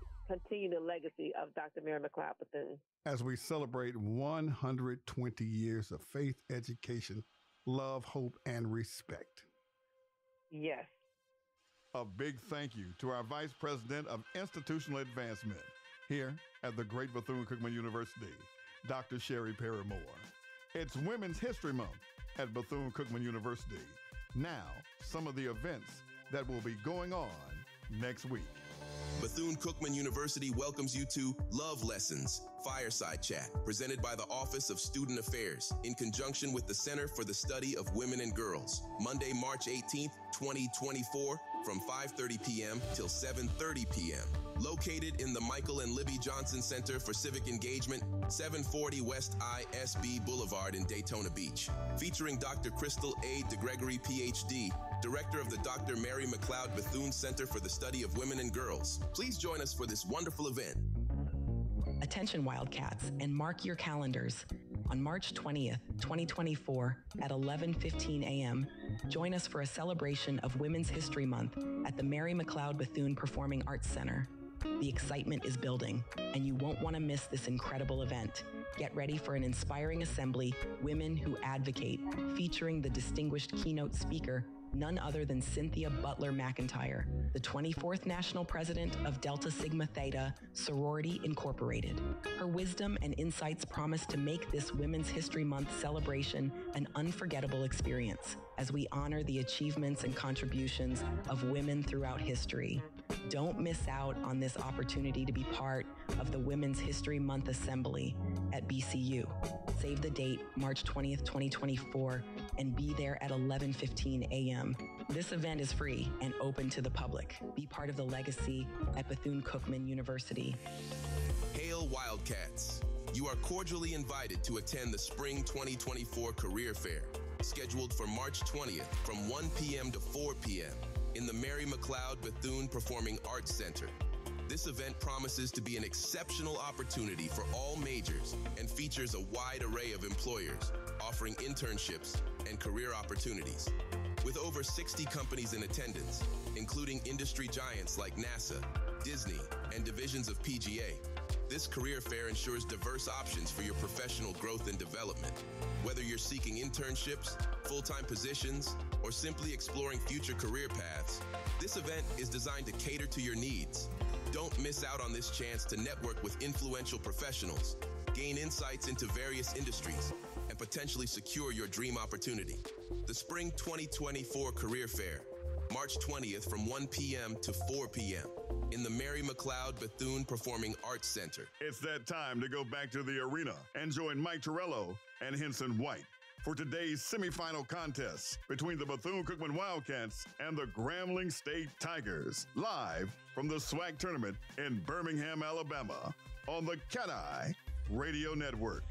legacy of Dr. Mary McLeod Bethune. As we celebrate 120 years of faith, education, love, hope, and respect. Yes. A big thank you to our Vice President of Institutional Advancement here at the great Bethune-Cookman University, Dr. Sherry Paramore. It's Women's History Month at Bethune-Cookman University. Now, some of the events that will be going on next week. Bethune-Cookman University welcomes you to Love Lessons Fireside Chat, presented by the Office of Student Affairs in conjunction with the Center for the Study of Women and Girls, Monday, March 18th, 2024, from 5:30 p.m. till 7:30 p.m. Located in the Michael and Libby Johnson Center for Civic Engagement, 740 West ISB Boulevard in Daytona Beach. Featuring Dr. Crystal A. DeGregory, Ph.D., Director of the Dr. Mary McLeod Bethune Center for the Study of Women and Girls. Please join us for this wonderful event. Attention, Wildcats, and mark your calendars. On March 20th, 2024, at 11:15 a.m., join us for a celebration of Women's History Month at the Mary McLeod Bethune Performing Arts Center. The excitement is building, and you won't want to miss this incredible event. Get ready for an inspiring assembly, Women Who Advocate, featuring the distinguished keynote speaker, none other than Cynthia Butler McIntyre, the 24th National President of Delta Sigma Theta Sorority Incorporated. Her wisdom and insights promise to make this Women's History Month celebration an unforgettable experience as we honor the achievements and contributions of women throughout history. Don't miss out on this opportunity to be part of the Women's History Month Assembly at BCU. Save the date, March 20th, 2024, and be there at 11:15 a.m. This event is free and open to the public. Be part of the legacy at Bethune-Cookman University. Hail Wildcats! You are cordially invited to attend the Spring 2024 Career Fair, scheduled for March 20th from 1 p.m. to 4 p.m. in the Mary McLeod Bethune Performing Arts Center. This event promises to be an exceptional opportunity for all majors and features a wide array of employers offering internships and career opportunities. With over 60 companies in attendance, including industry giants like NASA, Disney, and divisions of PGA, this career fair ensures diverse options for your professional growth and development. Whether you're seeking internships, full-time positions, or simply exploring future career paths, this event is designed to cater to your needs. Don't miss out on this chance to network with influential professionals, gain insights into various industries, and potentially secure your dream opportunity. The Spring 2024 Career Fair, March 20th from 1 p.m. to 4 p.m. in the Mary McLeod Bethune Performing Arts Center. It's that time to go back to the arena and join Mike Tirillo and Henson White for today's semifinal contest between the Bethune-Cookman Wildcats and the Grambling State Tigers, live from the SWAC tournament in Birmingham, Alabama, on the Cat Eye Radio Network.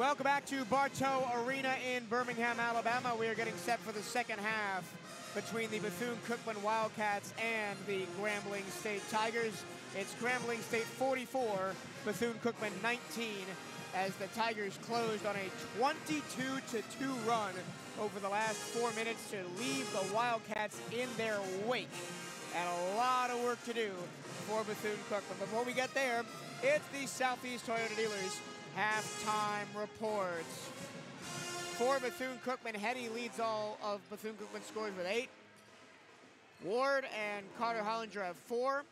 Welcome back to Bartow Arena in Birmingham, Alabama. We are getting set for the second half between the Bethune-Cookman Wildcats and the Grambling State Tigers. It's Grambling State 44, Bethune-Cookman 19, as the Tigers closed on a 22-2 run over the last 4 minutes to leave the Wildcats in their wake. And a lot of work to do for Bethune-Cookman. Before we get there, it's the Southeast Toyota Dealers halftime reports. For Bethune-Cookman, Hetty leads all of Bethune-Cookman's scores with 8. Ward and Carter Hollinger have 4.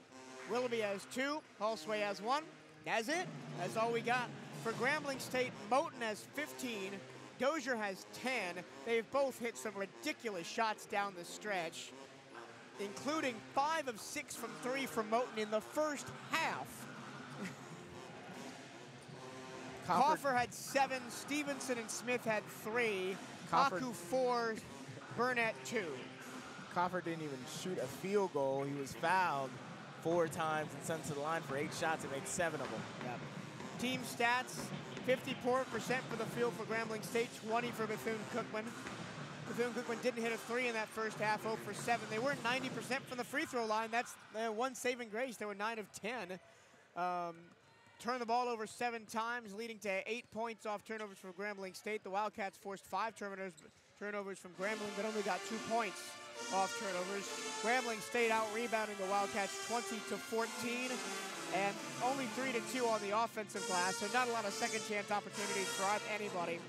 Willoughby has 2. Hulseway has 1. That's it. That's all we got. For Grambling State, Moten has 15. Dozier has 10. They've both hit some ridiculous shots down the stretch, including 5 of 6 from 3 for Moten in the first half. Coffer had 7, Stevenson and Smith had 3, Aku 4, Burnett 2. Coffer didn't even shoot a field goal. He was fouled 4 times and sent to the line for 8 shots and made 7 of them. Yep. Team stats, 54% for the field for Grambling State, 20 for Bethune-Cookman. Bethune-Cookman didn't hit a 3 in that first half, 0 for 7. They were 90% from the free throw line. That's one saving grace. They were 9 of 10. Turned the ball over 7 times, leading to 8 points off turnovers from Grambling State. The Wildcats forced 5 turnovers from Grambling, but only got 2 points off turnovers. Grambling State out-rebounding the Wildcats 20-14, and only 3-2 on the offensive glass, so not a lot of second-chance opportunities for anybody.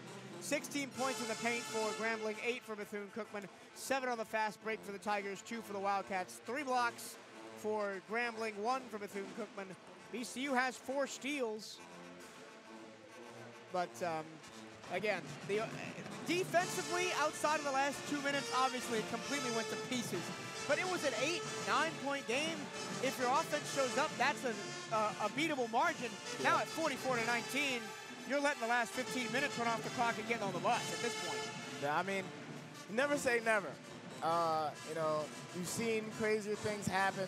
16 points in the paint for Grambling, 8 for Bethune-Cookman, 7 on the fast break for the Tigers, 2 for the Wildcats, 3 blocks for Grambling, 1 for Bethune-Cookman. BCU has 4 steals, but again, the defensively, outside of the last 2 minutes, obviously it completely went to pieces. But it was an 8-9 point game. If your offense shows up, that's a beatable margin. Yeah. Now at 44-19, you're letting the last 15 minutes run off the clock and getting on the bus at this point. Yeah, I mean, never say never. You know, you've seen crazier things happen.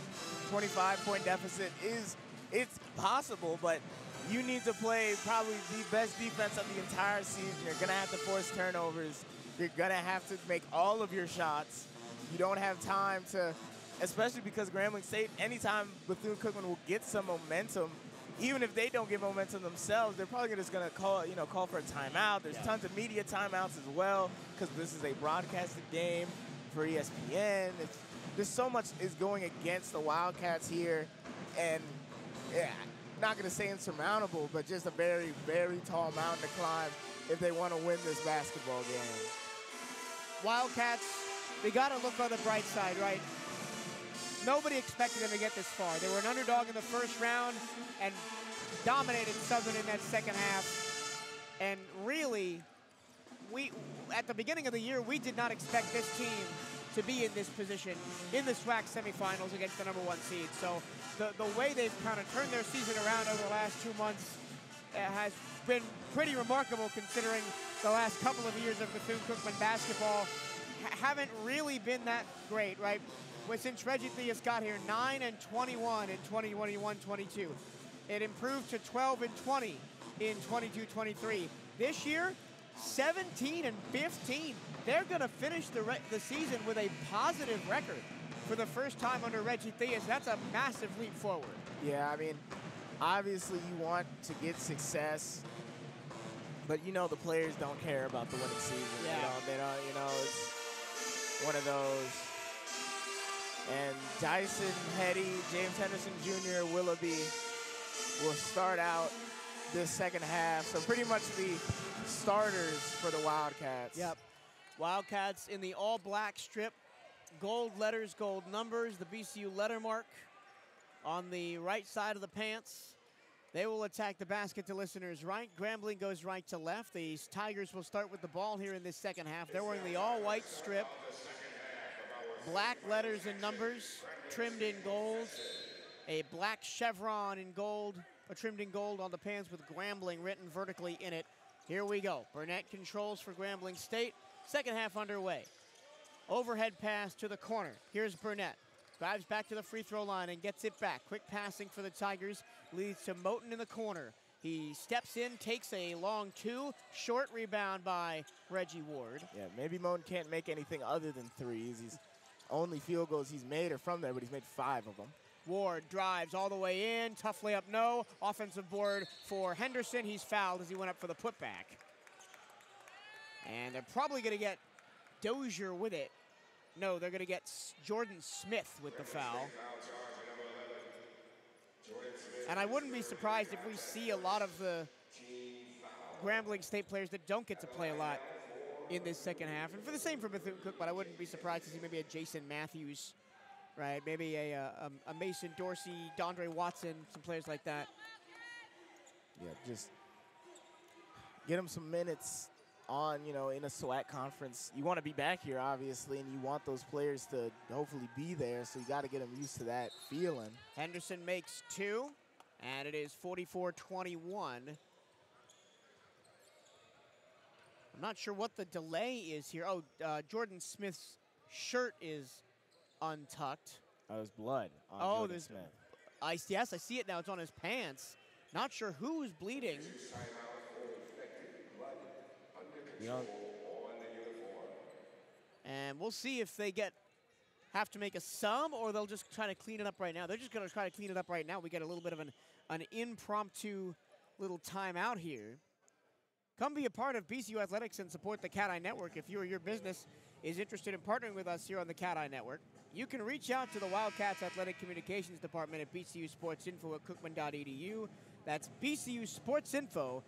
25-point deficit is. It's possible, but you need to play probably the best defense of the entire season. You're going to have to force turnovers. You're going to have to make all of your shots. You don't have time to, especially because Grambling State, anytime Bethune-Cookman will get some momentum, even if they don't get momentum themselves, they're probably just going to call for a timeout. There's tons of media timeouts as well, because this is a broadcasted game for ESPN. There's so much is going against the Wildcats here, and yeah, not going to say insurmountable, but just a very, very tall mountain to climb if they want to win this basketball game. Wildcats, they got to look on the bright side, right? Nobody expected them to get this far. They were an underdog in the first round and dominated Southern in that second half. And really, at the beginning of the year, we did not expect this team to be in this position in the SWAC semifinals against the number 1 seed. So the way they've kind of turned their season around over the last 2 months has been pretty remarkable, considering the last couple of years of Bethune-Cookman basketball haven't really been that great, right? Well, since Reggie Theus got here, 9-21 in 2021-22. It improved to 12-20 in 22-23. This year, 17-15. They're going to finish the season with a positive record for the first time under Reggie Theus. That's a massive leap forward. Yeah, I mean, obviously you want to get success, but you know the players don't care about the winning season. Yeah. You know, it's one of those. And Dyson, Hetty, James Henderson Jr., Willoughby will start out this second half. So pretty much the starters for the Wildcats. Yep. Wildcats in the all-black strip, gold letters, gold numbers, the BCU letter mark on the right side of the pants. They will attack the basket to listeners' right. Grambling goes right to left. The Tigers will start with the ball here in this second half. They're wearing the all-white strip, black letters and numbers trimmed in gold, a black chevron in gold, or trimmed in gold on the pants with Grambling written vertically in it. Here we go. Burnett controls for Grambling State. Second half underway. Overhead pass to the corner. Here's Burnett. Drives back to the free throw line and gets it back. Quick passing for the Tigers. Leads to Moten in the corner. He steps in, takes a long two, short rebound by Reggie Ward. Yeah, maybe Moten can't make anything other than threes. He's only field goals he's made are from there, but he's made 5 of them. Ward drives all the way in, tough layup, no. Offensive board for Henderson. He's fouled as he went up for the putback. And they're probably gonna get Dozier with it. No, they're gonna get Jordan Smith with the foul. And I wouldn't be surprised if we see a lot of the Grambling State players that don't get to play a lot in this second half. And for the same for Bethune-Cookman, but I wouldn't be surprised to see maybe a Jason Matthews, right? Maybe a Mason Dorsey, Dondre Watson, some players like that. Yeah, just get them some minutes on, you know, in a SWAC conference. You want to be back here, obviously, and you want those players to hopefully be there, so you got to get them used to that feeling. Henderson makes 2, and it is 44-21. I'm not sure what the delay is here. Oh, Jordan Smith's shirt is untucked. Oh, there's blood on Jordan Smith. Yes, I see it now. It's on his pants. Not sure who's bleeding. And we'll see if they have to make a sum, or they'll just try to clean it up right now. They're just going to try to clean it up right now. We get a little bit of an impromptu little timeout here. Come be a part of BCU Athletics and support the Cat Eye Network. If you or your business is interested in partnering with us here on the Cat Eye Network, you can reach out to the Wildcats Athletic Communications Department at bcusportsinfo@cookman.edu. That's bcusportsinfo@cookman.edu.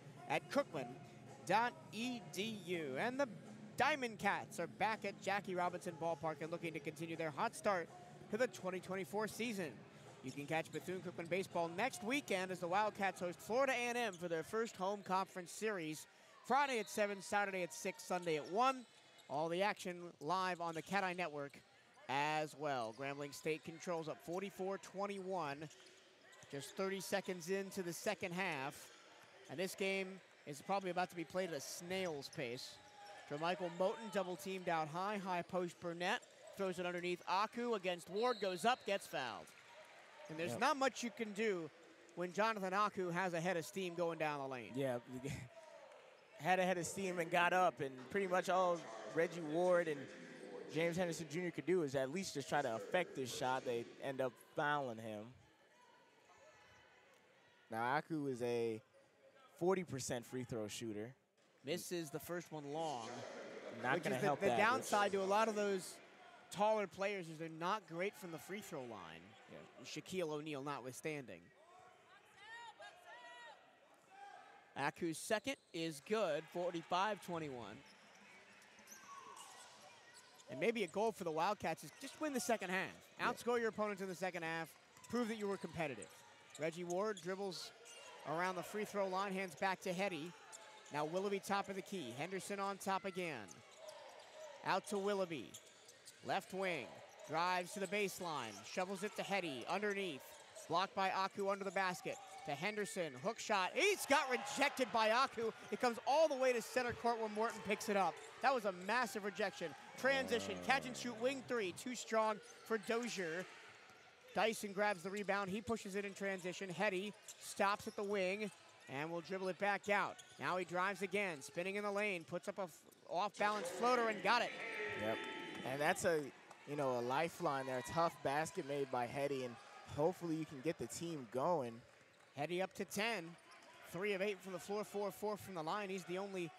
And the Diamond Cats are back at Jackie Robinson Ballpark and looking to continue their hot start to the 2024 season. You can catch Bethune-Cookman baseball next weekend as the Wildcats host Florida A&M for their first home conference series. Friday at 7, Saturday at 6, Sunday at 1. All the action live on the Cat Eye Network as well. Grambling State controls up 44-21, just 30 seconds into the second half. And this game is probably about to be played at a snail's pace. Tremichael Moten double-teamed out high, high post Burnett. Throws it underneath Aku against Ward, goes up, gets fouled. And there's not much you can do when Jonathan Aku has a head of steam going down the lane. Yeah, had a head of steam and got up, and pretty much all Reggie Ward and James Henderson Jr. could do is at least just try to affect this shot. They end up fouling him. Now, Aku is a 40% free throw shooter. Misses the first one long. Not going to help that. The downside to a lot of those taller players is they're not great from the free throw line. Yeah. Shaquille O'Neal notwithstanding. Aku's second is good, 45-21. And maybe a goal for the Wildcats is just win the second half. Outscore your opponents in the second half. Prove that you were competitive. Reggie Ward dribbles around the free throw line, hands back to Hetty. Now Willoughby top of the key. Henderson on top again. Out to Willoughby. Left wing, drives to the baseline, shovels it to Hetty, underneath. Blocked by Aku under the basket. To Henderson, hook shot. It's got rejected by Aku. It comes all the way to center court where Moten picks it up. That was a massive rejection. Transition, catch and shoot, wing three. Too strong for Dozier. Dyson grabs the rebound. He pushes it in transition. Hetty stops at the wing and will dribble it back out. Now he drives again, spinning in the lane, puts up a off-balance floater and got it. Yep. And that's a lifeline there. Tough basket made by Hetty, and hopefully you can get the team going. Hetty up to 10. 3 of 8 from the floor, 4 of 4 from the line. He's the only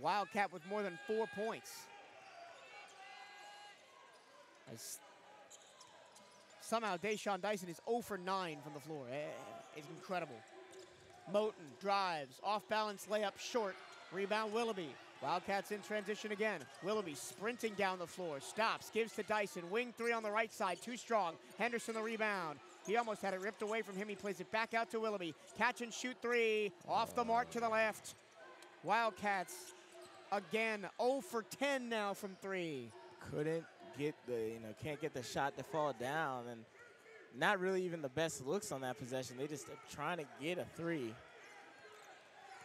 Wildcat with more than 4 points. As somehow Deshaun Dyson is 0 for 9 from the floor. It's incredible. Moten drives, off-balance layup short. Rebound Willoughby. Wildcats in transition again. Willoughby sprinting down the floor. Stops, gives to Dyson. Wing three on the right side, too strong. Henderson the rebound. He almost had it ripped away from him. He plays it back out to Willoughby. Catch and shoot three. Off the mark to the left. Wildcats again, 0 for 10 now from 3. Couldn't get can't get the shot to fall down, and not really even the best looks on that possession. They just trying to get a 3.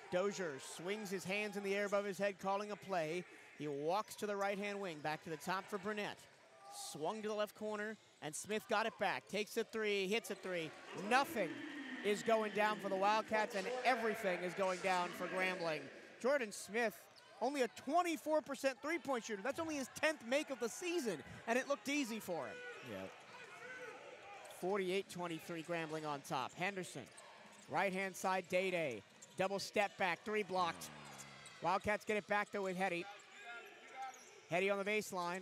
Dozier swings his hands in the air above his head, calling a play. He walks to the right-hand wing, back to the top for Burnett. Swung to the left corner, and Smith got it back. Takes a 3, hits a 3. Nothing is going down for the Wildcats, and everything is going down for Grambling. Jordan Smith, only a 24% three-point shooter. That's only his 10th make of the season, and it looked easy for him. Yeah. 48-23 Grambling on top. Henderson, right-hand side, Day-Day. Double step back, three blocked. Wildcats get it back, though, with Hetty. Hetty on the baseline.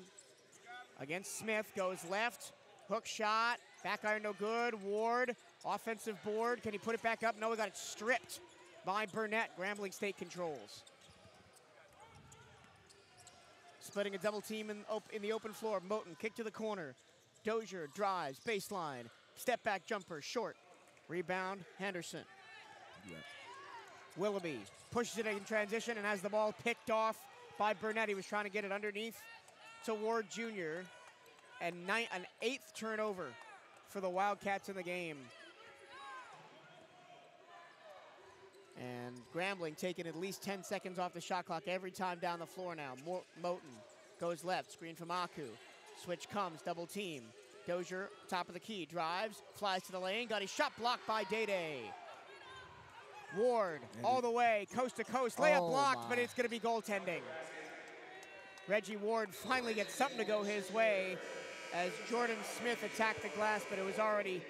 Against Smith, goes left, hook shot, back iron no good. Ward, offensive board. Can he put it back up? No, he got it stripped by Burnett. Grambling State controls. Splitting a double team in the open floor. Moten, kick to the corner. Dozier drives, baseline, step back jumper, short. Rebound, Henderson. Yeah. Willoughby pushes it in transition and has the ball picked off by Burnett. He was trying to get it underneath to Ward Jr. And an eighth turnover for the Wildcats in the game. And Grambling taking at least 10 seconds off the shot clock every time down the floor now. Moten goes left, screen from Aku. Switch comes, double team. Dozier, top of the key, drives, flies to the lane, got his shot blocked by Day-Day. Ward, all the way, coast to coast, layup blocked, but it's gonna be goaltending. Reggie Ward finally gets something to go his way as Jordan Smith attacked the glass, but it was already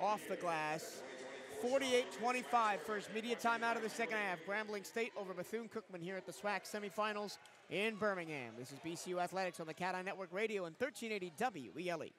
off the glass. 48-25, first media timeout of the second half. Grambling State over Bethune-Cookman here at the SWAC semifinals in Birmingham. This is BCU Athletics on the Cat Eye Network Radio and 1380 WELE.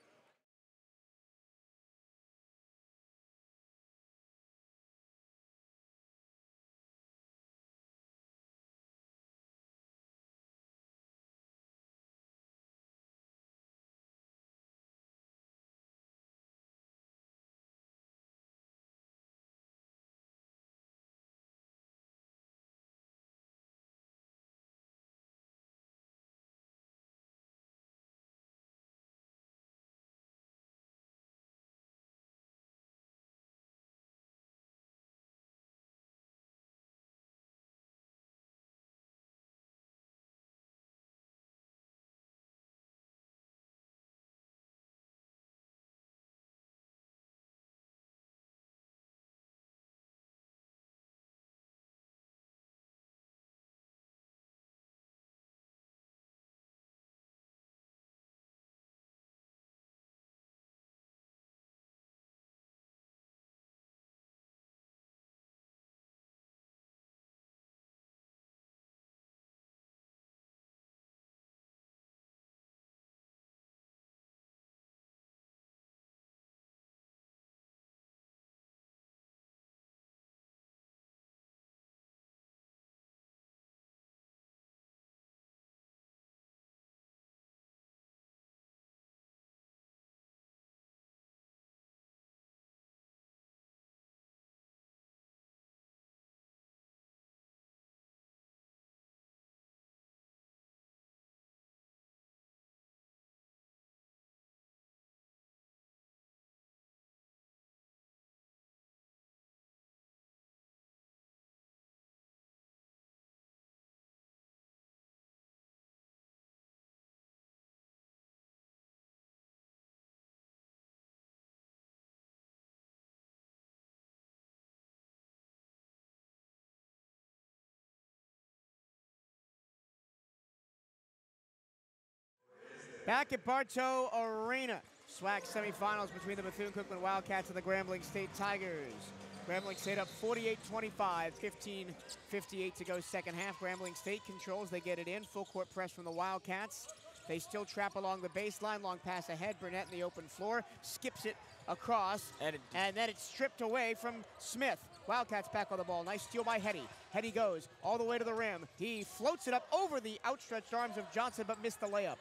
Back at Bartow Arena, SWAC semifinals between the Bethune-Cookman Wildcats and the Grambling State Tigers. Grambling State up 48-25, 15:58 to go second half. Grambling State controls, they get it in. Full court press from the Wildcats. They still trap along the baseline, long pass ahead. Burnett in the open floor, skips it across, and then it's stripped away from Smith. Wildcats back on the ball, nice steal by Hetty. Hetty goes all the way to the rim. He floats it up over the outstretched arms of Johnson, but missed the layup.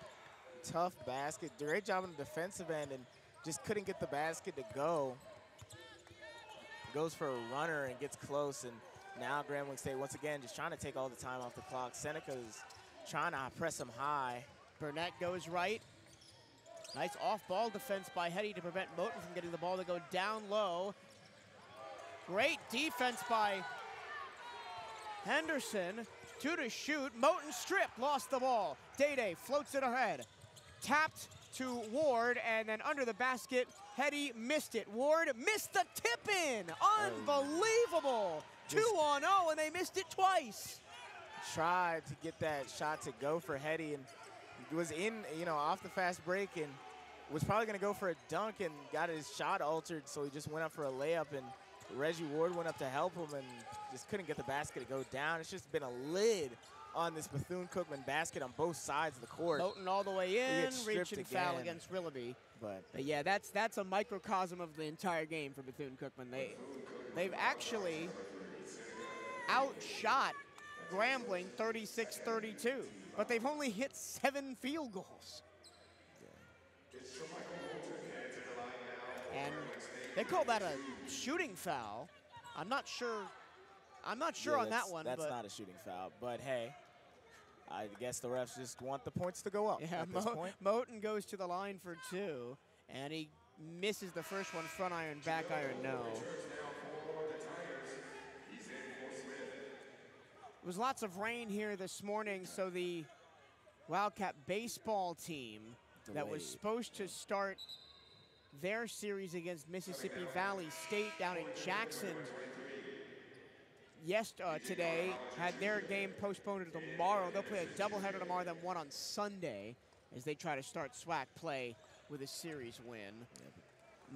Tough basket, great job on the defensive end and just couldn't get the basket to go. Goes for a runner and gets close, and now Grambling State once again just trying to take all the time off the clock. Seneca's trying to press him high. Burnett goes right. Nice off-ball defense by Hetty to prevent Moten from getting the ball to go down low. Great defense by Henderson. Two to shoot, Moten stripped, lost the ball. Day-Day floats it ahead. Tapped to Ward, and then under the basket Hetty missed it. Ward missed the tip-in. Unbelievable. 2-on-0, and they missed it twice. Tried to get that shot to go for Hetty, and was in, you know, off the fast break, and was probably going to go for a dunk and got his shot altered, so he just went up for a layup, and Reggie Ward went up to help him and just couldn't get the basket to go down. It's just been a lid on this Bethune-Cookman basket on both sides of the court. Moten all the way in, reaching foul against Willoughby. But yeah, that's a microcosm of the entire game for Bethune-Cookman. They've actually outshot Grambling 36-32, but they've only hit 7 field goals. Yeah. And they call that a shooting foul. I'm not sure on that one. That's not a shooting foul, but hey, I guess the refs just want the points to go up. Yeah, at this point. Moten goes to the line for 2, and he misses the first one. Front iron, back iron, no. There was lots of rain here this morning, so the Wildcat baseball team that was supposed to start their series against Mississippi Valley State down in Jackson today had their game postponed to tomorrow. They'll play a doubleheader tomorrow, then one on Sunday as they try to start SWAC play with a series win.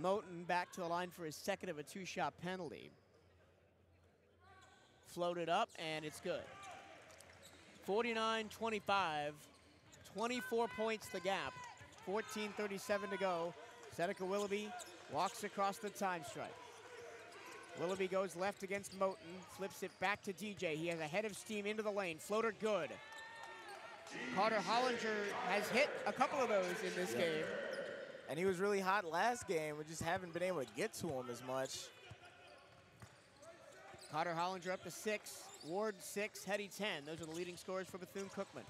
Moten back to the line for his second of a 2-shot penalty. Floated up, and it's good. 49-25, 24 points the gap, 14:37 to go. Seneca Willoughby walks across the time stripe. Willoughby goes left against Moten, flips it back to DJ. He has a head of steam into the lane. Floater good. Carter Hollinger has hit a couple of those in this game. And he was really hot last game. We just haven't been able to get to him as much. Carter Hollinger up to 6. Ward 6, Hetty 10. Those are the leading scorers for Bethune-Cookman.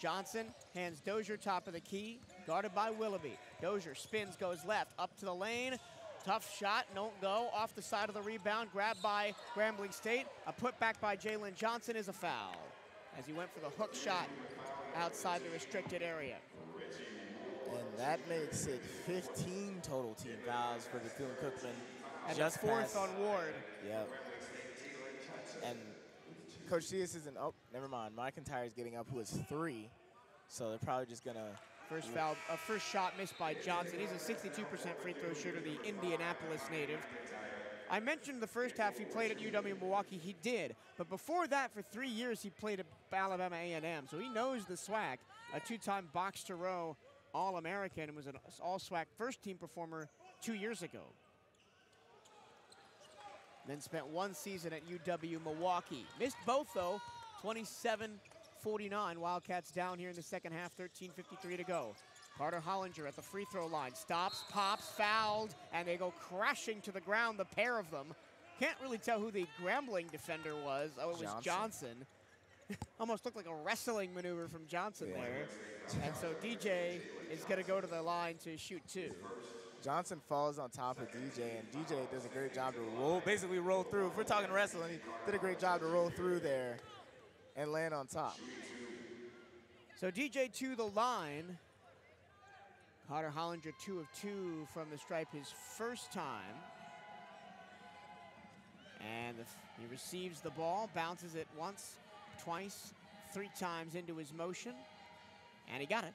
Johnson hands Dozier top of the key, guarded by Willoughby. Dozier spins, goes left, up to the lane. Tough shot, don't go. Off the side of the rebound, grabbed by Grambling State. A putback by Jalen Johnson is a foul as he went for the hook shot outside the restricted area. And that makes it 15 total team fouls for Bethune-Cookman. And just a 4th on Ward. Yep. And Coach Theus isn't up. Oh, never mind. McIntyre is getting up, who is 3. So they're probably just going to. First foul, a first shot missed by Johnson. He's a 62% free throw shooter, the Indianapolis native. I mentioned the first half he played at UW-Milwaukee. He did. But before that, for 3 years, he played at Alabama A&M. So he knows the SWAC. A 2-time box-to-row All-American and was an All-SWAC first-team performer 2 years ago. Then spent 1 season at UW-Milwaukee. Missed both, though. 27-49. Wildcats down here in the second half. 13:53 to go. Carter Hollinger at the free throw line. Stops, pops, fouled, and they go crashing to the ground, the pair of them. Can't really tell who the Grambling defender was. Oh, it was Johnson. Almost looked like a wrestling maneuver from Johnson there. And so DJ is going to go to the line to shoot 2. Johnson falls on top of DJ, and DJ does a great job to basically roll through. If we're talking wrestling, he did a great job to roll through there and land on top. So DJ to the line. Carter Hollinger 2 of 2 from the stripe his first time. And he receives the ball, bounces it once, twice, 3 times into his motion, and he got it.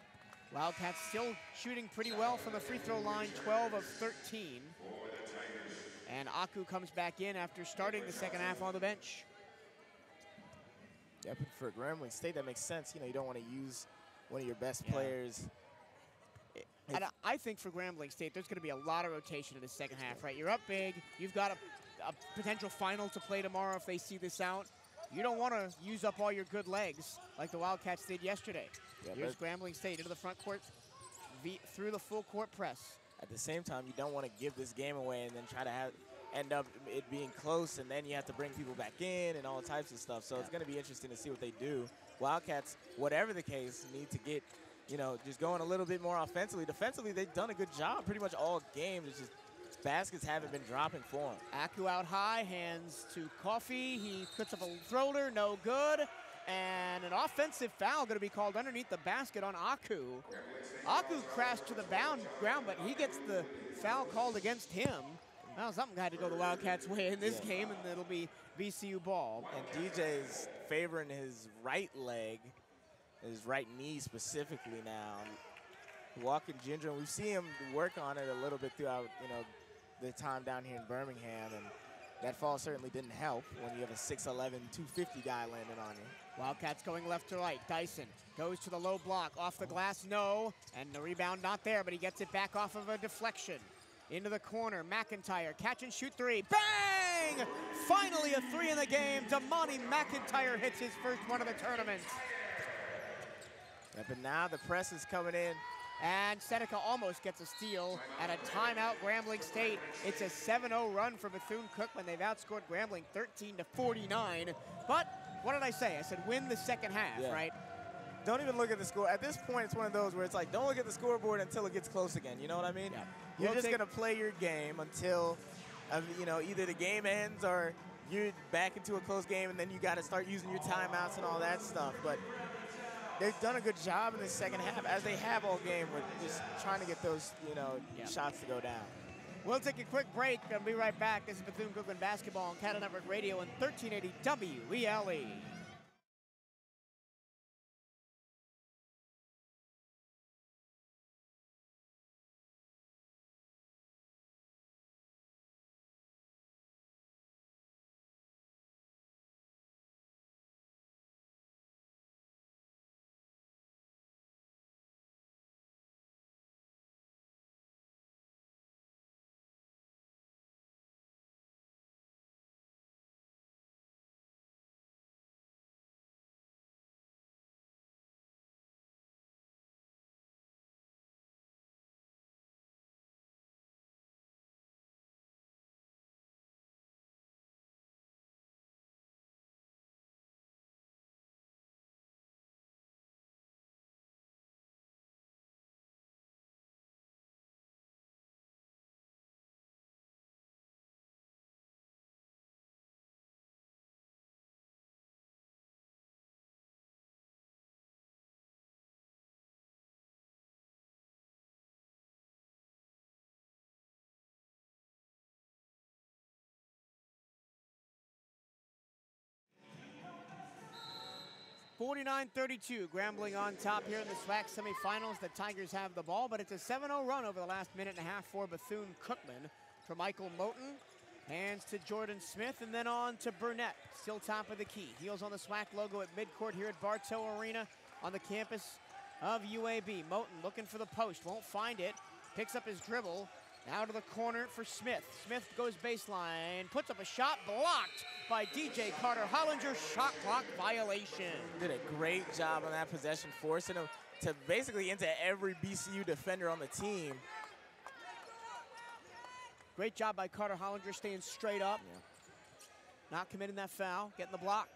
Wildcats still shooting pretty well from the free throw line, 12 of 13. And Aku comes back in after starting the second half on the bench. Yep, for Grambling State, that makes sense. You know, you don't want to use one of your best players. And I think for Grambling State, there's going to be a lot of rotation in the second half, right? You're up big. You've got a potential final to play tomorrow if they see this out. You don't want to use up all your good legs like the Wildcats did yesterday. Yeah, here's Grambling State into the front court through the full court press. At the same time, you don't want to give this game away and then try to end up it being close, and then you have to bring people back in and all types of stuff. So it's going to be interesting to see what they do. Wildcats, whatever the case, need to get, you know, just going a little bit more offensively. Defensively, they've done a good job pretty much all game. It's just baskets haven't been dropping for him. Aku out high, hands to Coffee. He puts up a thrower, no good. And an offensive foul going to be called underneath the basket on Aku. Aku crashed to the ground, but he gets the foul called against him. Well, something had to go the Wildcats' way in this game, and it'll be VCU ball. And DJ's favoring his right leg, his right knee specifically now. Walking ginger, and we've seen him work on it a little bit throughout, you know, the time down here in Birmingham, and that fall certainly didn't help when you have a 6'11", 250 guy landing on you. Wildcats going left to right. Dyson goes to the low block. Off the glass, no. And the rebound not there, but he gets it back off of a deflection. Into the corner, McIntyre, catch and shoot three. Bang! Finally a three in the game. Demonte McIntyre hits his first one of the tournament. Yeah, but now the press is coming in. And Seneca almost gets a steal at a timeout, Grambling State. It's a 7-0 run for Bethune-Cookman. They've outscored Grambling 13-49. But what did I say? I said win the second half, right? Don't even look at the score. At this point, it's one of those where it's like, don't look at the scoreboard until it gets close again. You know what I mean? Yeah. You're just going to play your game until, you know, either the game ends or you're back into a close game, and then you got to start using your timeouts and all that stuff. But they've done a good job in the second half, as they have all game, with just trying to get those, you know, shots to go down. We'll take a quick break and be right back. This is Bethune-Cookman Basketball on Cat Eye Network Radio and 1380 WELE. (49-32), Grambling on top here in the SWAC semifinals. The Tigers have the ball, but it's a 7-0 run over the last minute and a half for Bethune-Cookman. Tremichael Moten hands to Jordan Smith, and then on to Burnett, still top of the key. Heels on the SWAC logo at midcourt here at Bartow Arena on the campus of UAB. Moten looking for the post, won't find it, picks up his dribble. Now to the corner for Smith. Smith goes baseline, puts up a shot, blocked by DJ Carter Hollinger. Shot clock violation. Did a great job on that possession, forcing him to basically into every BCU defender on the team. Great job by Carter Hollinger, staying straight up. Not committing that foul, getting the block.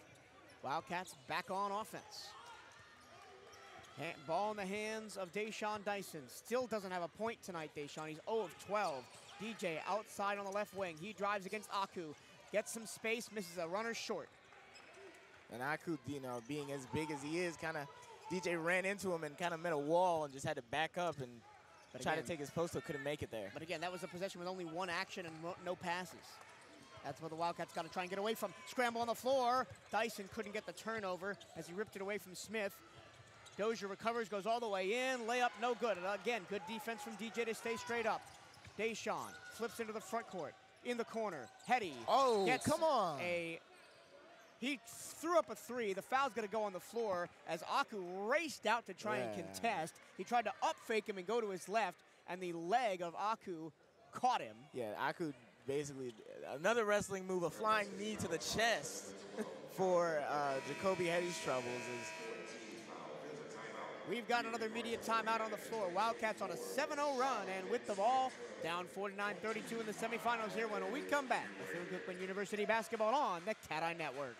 Wildcats back on offense. Ball in the hands of Deshaun Dyson. Still doesn't have a point tonight, Deshaun. He's 0 of 12. DJ outside on the left wing. He drives against Aku. Gets some space, misses a runner short. And Aku, you know, being as big as he is, kind of, DJ ran into him and kind of met a wall and just had to back up and try to take his post, so couldn't make it there. But again, that was a possession with only one action and no passes. That's where the Wildcats got to try and get away from. Scramble on the floor. Dyson couldn't get the turnover as he ripped it away from Smith. Dozier recovers, goes all the way in, layup no good. And again, good defense from DJ to stay straight up. Deshaun flips into the front court, in the corner. Hetty gets he threw up a three. The foul's gonna go on the floor as Aku raced out to try and contest. He tried to up fake him and go to his left, and the leg of Aku caught him. Yeah, Aku basically, another wrestling move, a flying knee to the chest for Jacoby Hetty's troubles. We've got another media timeout on the floor. Wildcats on a 7-0 run, and with the ball, down 49-32 in the semifinals here. When we come back, Bethune-Cookman University basketball on the Cat Eye Network.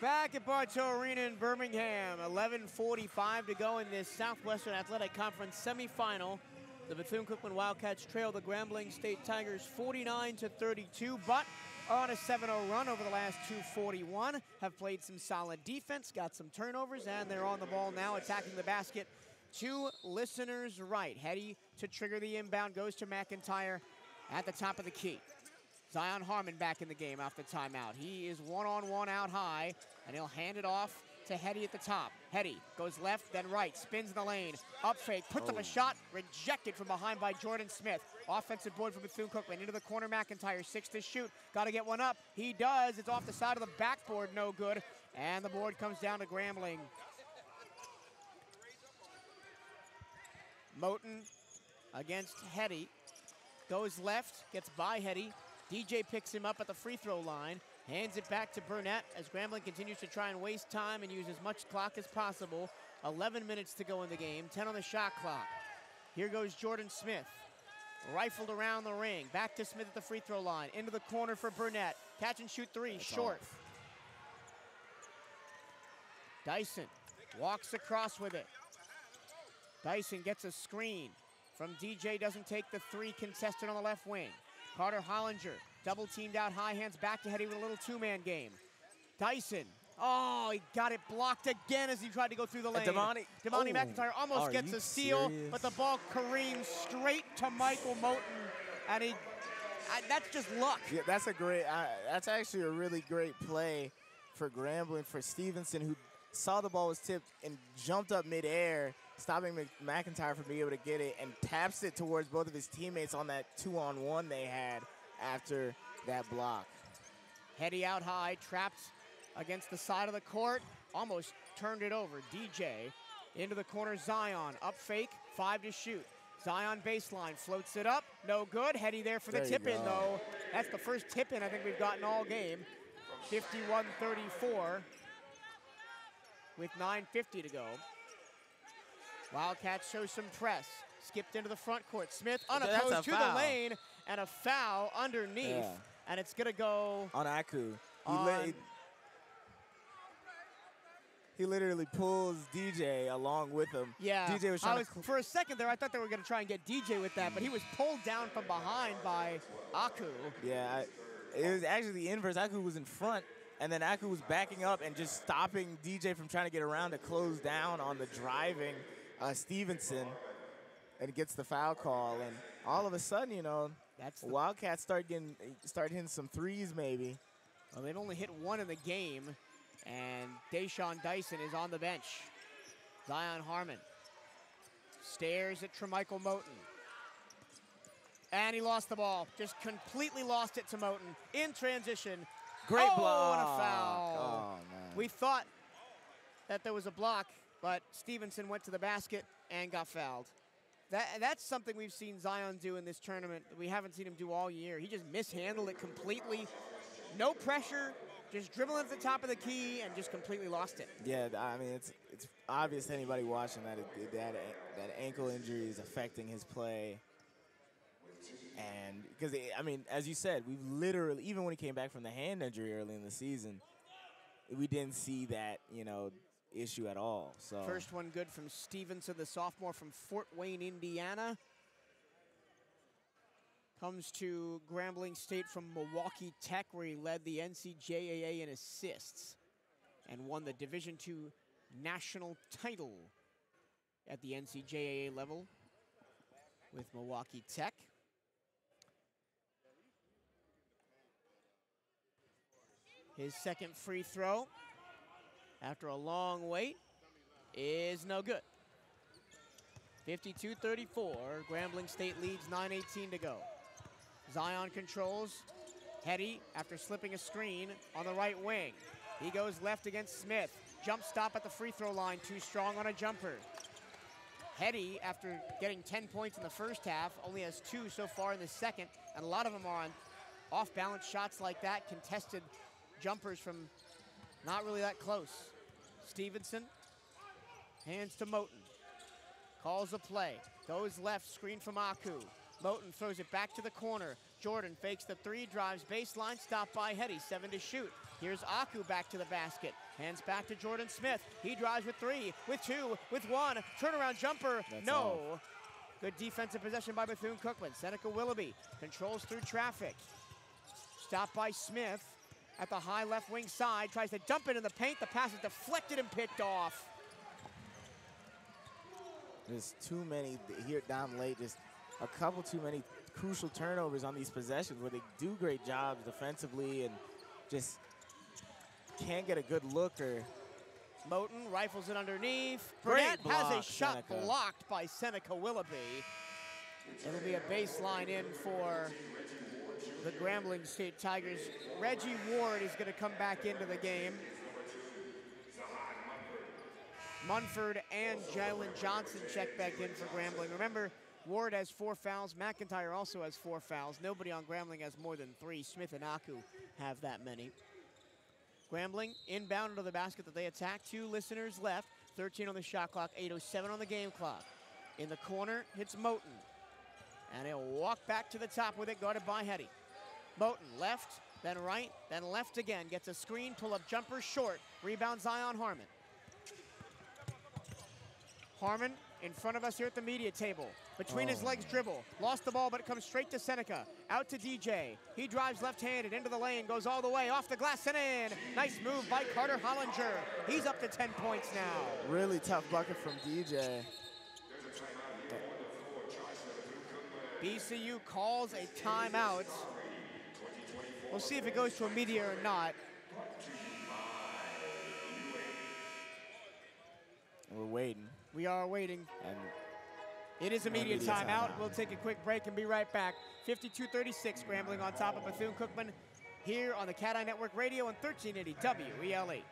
Back at Bartow Arena in Birmingham, 11:45 to go in this Southwestern Athletic Conference semifinal. The Bethune-Cookman Wildcats trail the Grambling State Tigers 49-32, but are on a 7-0 run over the last 2:41, have played some solid defense, got some turnovers, and they're on the ball now, attacking the basket to listeners right. Hetty to trigger the inbound, goes to McIntyre at the top of the key. Zion Harmon back in the game after timeout. He is one-on-one out high, and he'll hand it off to Hetty at the top. Hetty goes left, then right, spins in the lane, up fake, puts up a shot, rejected from behind by Jordan Smith. Offensive board for Bethune-Cookman, into the corner, McIntyre, 6 to shoot, gotta get one up. He does, it's off the side of the backboard, no good, and the board comes down to Grambling. Moten against Hetty, goes left, gets by Hetty. DJ picks him up at the free throw line, hands it back to Burnett as Grambling continues to try and waste time and use as much clock as possible. 11 minutes to go in the game, 10 on the shot clock. Here goes Jordan Smith, rifled around the ring, back to Smith at the free throw line, into the corner for Burnett. Catch and shoot three, that's short. Off. Dyson walks across with it. Dyson gets a screen from DJ, doesn't take the three, contested on the left wing. Carter Hollinger, double teamed out high, hands back to Hetty with a little two-man game. Dyson, oh, he got it blocked again as he tried to go through the lane. Demonte McIntyre almost gets a steal, but the ball careens straight to Michael Moten, and he, that's just luck. Yeah, that's a great, that's actually a really great play for Grambling, for Stevenson, who saw the ball was tipped and jumped up midair, stopping McIntyre from being able to get it, and taps it towards both of his teammates on that two-on-one they had after that block. Hetty out high, trapped against the side of the court, almost turned it over. DJ into the corner, Zion, up fake, 5 to shoot. Zion baseline, floats it up, no good. Hetty there for the tip-in, though. That's the first tip-in I think we've gotten all game. 51-34 with 9:50 to go. Wildcats show some press. Skipped into the front court. Smith unopposed to the lane, and a foul underneath. Yeah. And it's gonna go on Aku. He literally pulls DJ along with him. Yeah. DJ was trying to for a second there, I thought they were gonna try and get DJ with that, but he was pulled down from behind by Aku. Yeah, it was actually the inverse. Aku was in front, and then Aku was backing up and just stopping DJ from trying to get around to close down on the driving Stevenson, and gets the foul call, and all of a sudden, you know, that's Wildcats start hitting some threes maybe. Well, they've only hit one in the game, and Deshaun Dyson is on the bench. Zion Harmon stares at Tremichael Moten, and he lost the ball. Just completely lost it to Moten in transition. Great block. And a foul. Oh, man. We thought that there was a block, but Stevenson went to the basket and got fouled. That's something we've seen Zion do in this tournament that we haven't seen him do all year. He just mishandled it completely. No pressure, just dribbling at the top of the key and just completely lost it. Yeah, I mean, it's obvious to anybody watching that that ankle injury is affecting his play. And because, I mean, as you said, we've literally, even when he came back from the hand injury early in the season, we didn't see that, you know, issue at all. So first one good from Stevenson, the sophomore from Fort Wayne, Indiana. Comes to Grambling State from Milwaukee Tech, where he led the NCAA in assists and won the Division II national title at the NCAA level with Milwaukee Tech. His second free throw, after a long wait, is no good. 52-34, Grambling State leads, 9:18 to go. Zion controls. Hetty, after slipping a screen on the right wing. He goes left against Smith. Jump stop at the free throw line, too strong on a jumper. Hetty, after getting 10 points in the first half, only has 2 so far in the second, and a lot of them are on off-balance shots like that, contested jumpers from not really that close. Stevenson hands to Moten. Calls a play. Goes left, screen from Aku. Moten throws it back to the corner. Jordan fakes the three, drives baseline, stopped by Hetty, 7 to shoot. Here's Aku back to the basket. Hands back to Jordan Smith. He drives with 3, with 2, with 1. Turnaround jumper, that's no. Off. Good defensive possession by Bethune-Cookman. Seneca Willoughby controls through traffic. Stopped by Smith at the high left wing side. Tries to dump it in the paint. The pass is deflected and picked off. There's too many here down late. There's a couple too many crucial turnovers on these possessions where they do great jobs defensively and just can't get a good look or... Moten rifles it underneath. Burnett has a shot blocked by Seneca Willoughby. It'll be a baseline in for the Grambling State Tigers. Reggie Ward is going to come back into the game. Munford and Jalen Johnson check back in for Grambling. Remember, Ward has 4 fouls. McIntyre also has 4 fouls. Nobody on Grambling has more than 3. Smith and Aku have that many. Grambling inbound into the basket that they attack. 2 listeners left. 13 on the shot clock, 8:07 on the game clock. In the corner, hits Moten. And he'll walk back to the top with it, guarded by Hetty. Moten left, then right, then left again. Gets a screen, pull-up jumper, short. Rebound Zion Harmon. Harmon in front of us here at the media table. Between his legs dribble. Lost the ball, but it comes straight to Seneca. Out to DJ. He drives left-handed into the lane, goes all the way, off the glass and in. Nice move by Carter Hollinger. He's up to 10 points now. Really tough bucket from DJ. BCU calls a timeout. We'll see if it goes to a media or not. We're waiting. We are waiting. And it is immediate timeout. We'll take a quick break and be right back. 52-36, Grambling on top of Bethune-Cookman here on the Cat Eye Network Radio on 1380 WELE.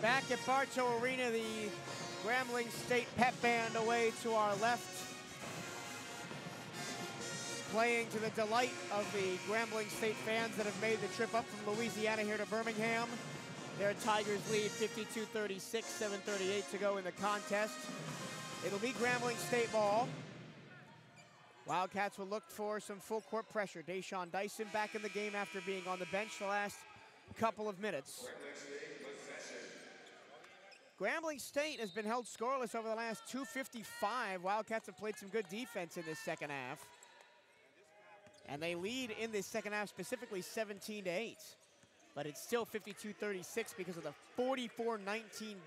Back at Bartow Arena, the Grambling State pep band away to our left. Playing to the delight of the Grambling State fans that have made the trip up from Louisiana here to Birmingham. Their Tigers lead 52-36, 7:38 to go in the contest. It'll be Grambling State ball. Wildcats will look for some full court pressure. Deshaun Dyson back in the game after being on the bench the last couple of minutes. Grambling State has been held scoreless over the last 2:55. Wildcats have played some good defense in this second half. And they lead in this second half specifically 17-8. But it's still 52-36 because of the 44-19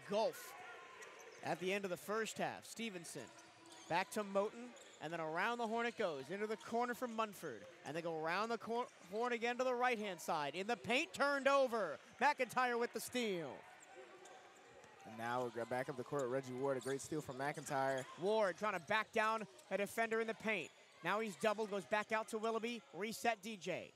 gulf at the end of the first half. Stevenson back to Moten. and then around the horn it goes, into the corner for Munford, and they go around the horn again to the right-hand side. In the paint, turned over. McIntyre with the steal. And now we'll back up the court, Reggie Ward, a great steal from McIntyre. Ward trying to back down a defender in the paint. Now he's doubled, goes back out to Willoughby, reset DJ.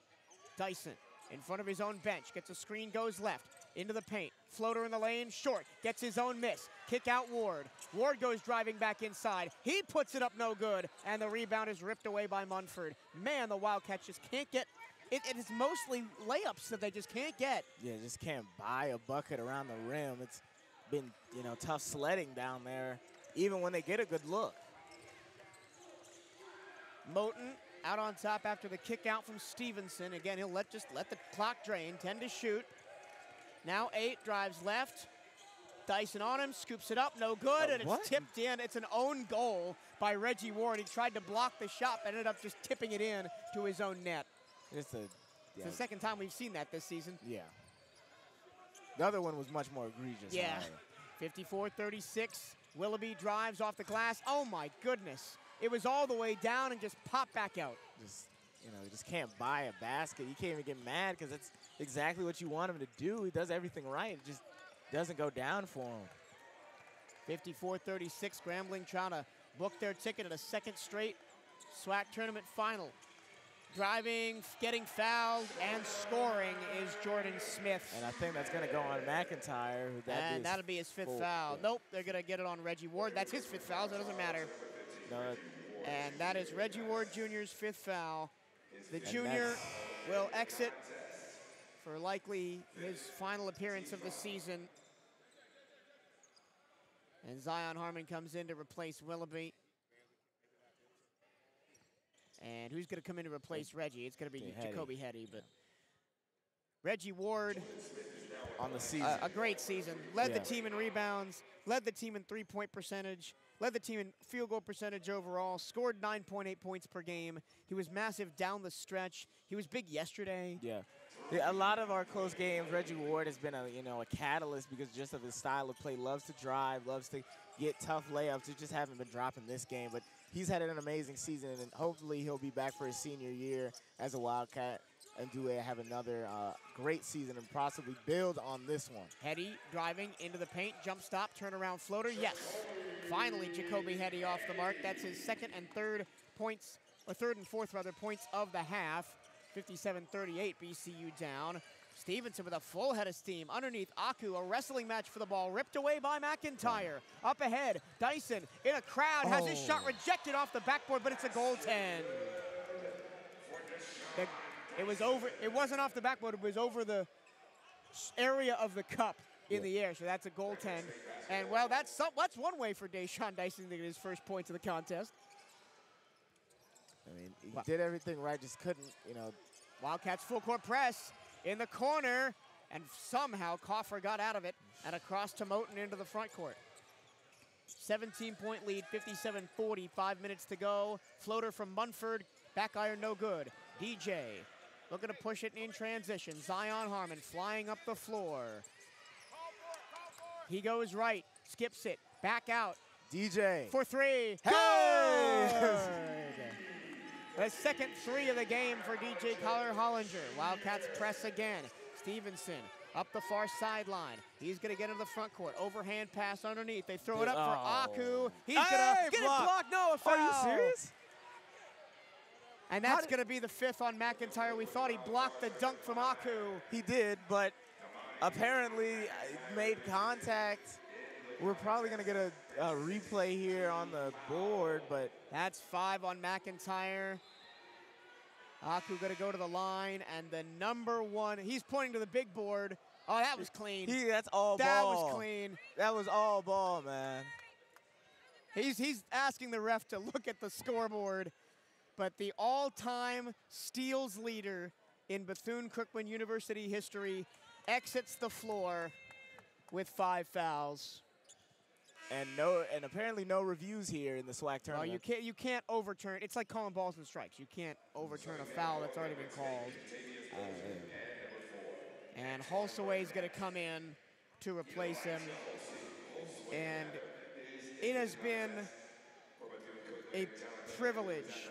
Dyson in front of his own bench, gets a screen, goes left, into the paint. Floater in the lane, short, gets his own miss. Kick out Ward. Ward goes driving back inside. He puts it up, no good, and the rebound is ripped away by Munford. Man, the Wildcats just can't get, it's mostly layups that they just can't get. Yeah, just can't buy a bucket around the rim. It's been, you know, tough sledding down there, even when they get a good look. Moten out on top after the kick out from Stevenson. Again, he'll just let the clock drain, 10 to shoot. Now 8, drives left. Dyson on him, scoops it up, no good, and it's tipped in. It's an own goal by Reggie Ward. He tried to block the shot, but ended up just tipping it in to his own net. It's the second time we've seen that this season. Yeah. The other one was much more egregious. Yeah, 54-36. Willoughby drives off the glass. Oh, my goodness. It was all the way down and just popped back out. Just, you know, just can't buy a basket. You can't even get mad because that's exactly what you want him to do. He does everything right. It just doesn't go down for him. 54-36, Grambling trying to book their ticket at a second straight SWAC tournament final. Driving, getting fouled, and scoring is Jordan Smith. And I think that's going to go on McIntyre. That'll be his fifth foul. Nope, they're going to get it on Reggie Ward. That's his fifth foul, so it doesn't matter. And that is Reggie Ward Jr.'s fifth foul. The junior will exit for likely his final appearance of the season. And Zion Harmon comes in to replace Willoughby. And who's going to come in to replace Reggie? It's going to be Jacoby Hetty, but Reggie Ward on the season. A great season. Led the team in rebounds, led the team in three-point percentage, led the team in field goal percentage overall, scored 9.8 points per game. He was massive down the stretch. He was big yesterday. Yeah. A lot of our close games, Reggie Ward has been a catalyst because just of his style of play. Loves to drive, loves to get tough layups. It just haven't been dropping this game, but he's had an amazing season, and hopefully he'll be back for his senior year as a Wildcat and do have another great season and possibly build on this one. Hetty driving into the paint, jump stop, turnaround floater, yes. Finally, Jacoby Hetty off the mark. That's his third and fourth points of the half. 57-38, BCU down. Stevenson with a full head of steam. Underneath, Aku, a wrestling match for the ball, ripped away by McIntyre. Up ahead, Dyson in a crowd, has his shot rejected off the backboard, but it's a goaltend. It was over, it wasn't off the backboard, it was over the area of the cup in the air, so that's a goaltend. And well, that's one way for Deshaun Dyson to get his first points of the contest. I mean, he did everything right, just couldn't, you know. Wildcats full court press in the corner, and somehow Coffer got out of it and across to Moten into the front court. 17-point lead, 57-40, 5 minutes to go. Floater from Munford, back iron no good. DJ looking to push it in transition. Zion Harmon flying up the floor. He goes right, skips it, back out. DJ. For three. Hey! The second three of the game for DJ Carter Hollinger. Wildcats press again. Stevenson up the far sideline. He's going to get into the front court. Overhand pass underneath. They throw it up for Aku. He's going to get it blocked. No, a foul. Are you serious? And that's going to be the fifth on McIntyre. We thought he blocked the dunk from Aku. He did, but apparently made contact. We're probably going to get a replay here on the board, but that's 5 on McIntyre. Aku going to go to the line, and the number one, he's pointing to the big board. Oh, that was clean. That's all ball. That was clean. That was all ball, man. He's asking the ref to look at the scoreboard. But the all-time steals leader in Bethune-Cookman University history exits the floor with 5 fouls. And apparently no reviews here in the SWAC tournament. No, you can't overturn. It's like calling balls and strikes. You can't overturn a foul that's already been called. And Hulseway is going to come in to replace him. And it has been a privilege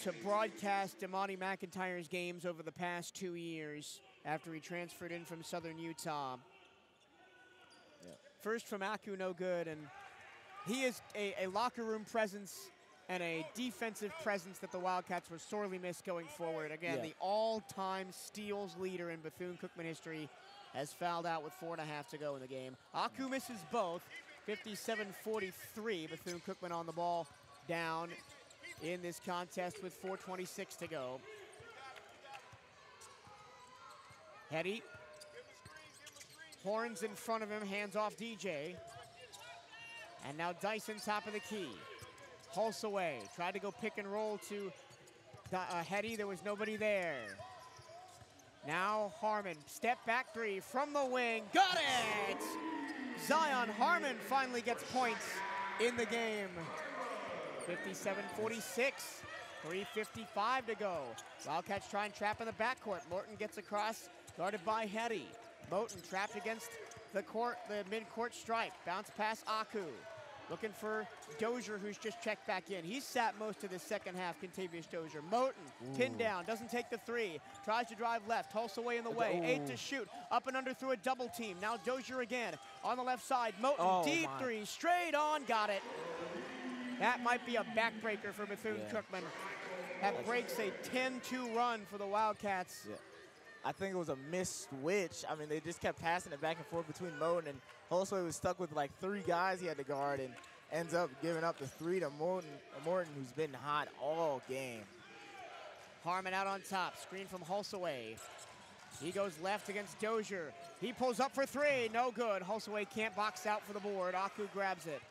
to broadcast Demonte McIntyre's games over the past 2 years after he transferred in from Southern Utah. Yeah. First from Aku, no good, and he is a locker room presence and a defensive presence that the Wildcats were sorely missed going forward. Again, the all-time steals leader in Bethune-Cookman history has fouled out with 4.5 to go in the game. Aku misses both, 57-43. Bethune-Cookman on the ball, down in this contest with 4:26 to go. Hetty, horns in front of him, hands off DJ. And now Dyson, top of the key. Hulseway tried to go pick and roll to Hetty. There was nobody there. Now Harmon, step back three from the wing. Got it! Zion Harmon finally gets points in the game. 57-46, 3:55 to go. Wildcats try and trap in the backcourt. Moten gets across, guarded by Hetty. Moten trapped against the midcourt stripe. Bounce pass Aku. Looking for Dozier, who's just checked back in. He's sat most of the second half, Kentavious Dozier. Moten, pinned down, doesn't take the three. Tries to drive left, Hulseway in the way. Eight to shoot, up and under through a double team. Now Dozier again, on the left side. Moten, deep three, straight on, got it. That might be a backbreaker for Bethune-Cookman. That breaks a 10-2 run for the Wildcats. Yeah. I think it was a missed switch. I mean, they just kept passing it back and forth between Moten and Hulseway was stuck with like three guys he had to guard and ends up giving up the three to Moten, who's been hot all game. Harmon out on top, screen from Hulseway. He goes left against Dozier. He pulls up for three, no good. Hulseway can't box out for the board. Aku grabs it.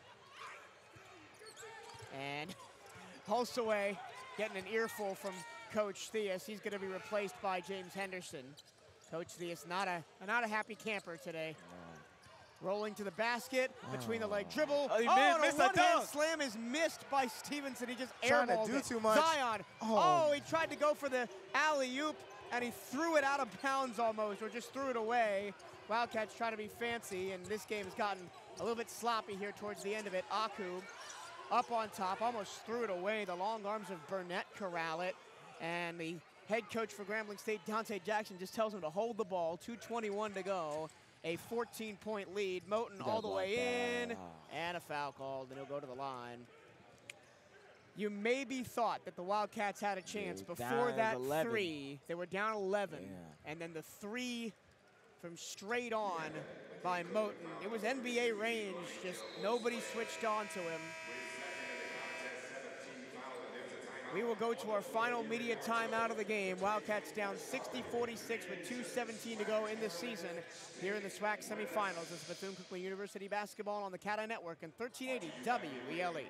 And Hulseway getting an earful from Coach Theus. He's going to be replaced by James Henderson. Coach Theus not a happy camper today. Rolling to the basket, between the leg dribble. Oh, and a one-hand slam is missed by Stevenson. He just airballed it. Too much. Zion. Oh, he tried to go for the alley-oop, and he threw it out of bounds almost, or just threw it away. Wildcats try to be fancy, and this game has gotten a little bit sloppy here towards the end of it. Aku up on top, almost threw it away. The long arms of Burnett corral it. And the head coach for Grambling State, Dante Jackson, just tells him to hold the ball. 2:21 to go, a 14-point lead. Moten all the way in, and a foul called, and he'll go to the line. You maybe thought that the Wildcats had a chance before that 11. Three. They were down 11, and then the three from straight on by Moten. It was NBA range, just nobody switched on to him. We will go to our final media timeout of the game. Wildcats down 60-46 with 2:17 to go in this season here in the SWAC semifinals. This is Bethune-Cookman University basketball on the Cat Eye Network and 1380 WELE.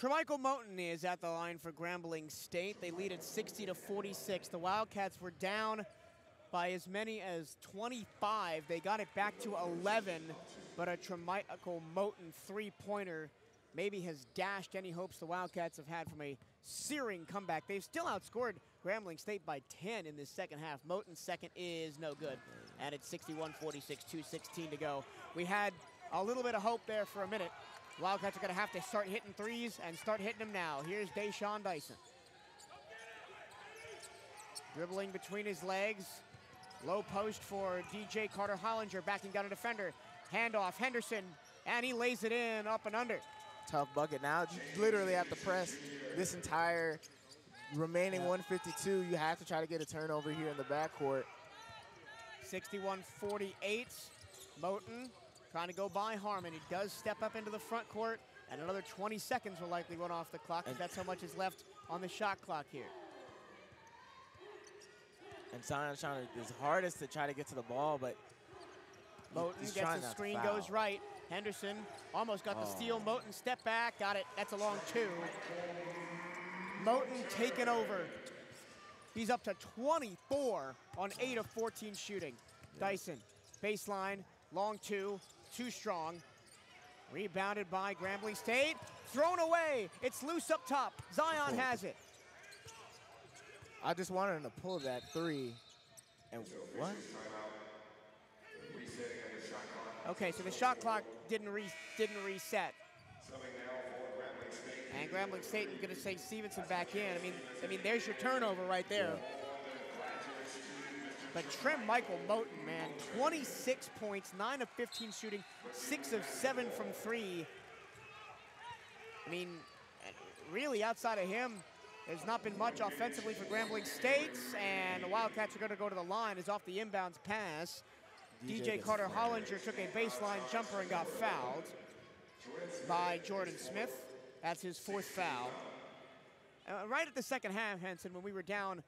Tremichael Moten is at the line for Grambling State. They lead at 60-46. The Wildcats were down by as many as 25. They got it back to 11, but a Tremichael Moten three-pointer maybe has dashed any hopes the Wildcats have had from a searing comeback. They've still outscored Grambling State by 10 in this second half. Moten's second is no good, and it's 61-46, 2:16 to go. We had a little bit of hope there for a minute. Wildcats are going to have to start hitting threes and start hitting them now. Here's Deshaun Dyson. Dribbling between his legs. Low post for DJ Carter Hollinger, backing down a defender. Handoff, Henderson, and he lays it in, up and under. Tough bucket. Now you literally have to press this entire remaining 152. You have to try to get a turnover here in the backcourt. 61-48, Moten. Trying to go by Harmon. He does step up into the front court, and another 20 seconds will likely run off the clock, because that's how much is left on the shot clock here. And Zion's trying his hardest to try to get to the ball, but Moten gets the screen, goes right. Henderson almost got the steal. Moten step back, got it. That's a long two. Moten taking over. He's up to 24 on 8 of 14 shooting. Dyson, baseline, long two. Too strong. Rebounded by Grambling State. Thrown away. It's loose up top. Zion has it. I just wanted him to pull that three. And what? Okay, so the shot clock didn't reset. And Grambling State is going to say Stevenson back in. I mean, there's your turnover right there. But Tremichael Moten, man, 26 points, 9 of 15 shooting, 6 of 7 from 3. I mean, really outside of him, there's not been much offensively for Grambling State, and the Wildcats are going to go to the line. It's off the inbounds pass. DJ Carter Hollinger took a baseline jumper and got fouled by Jordan Smith. That's his fourth foul. Right at the second half, Henson, when we were down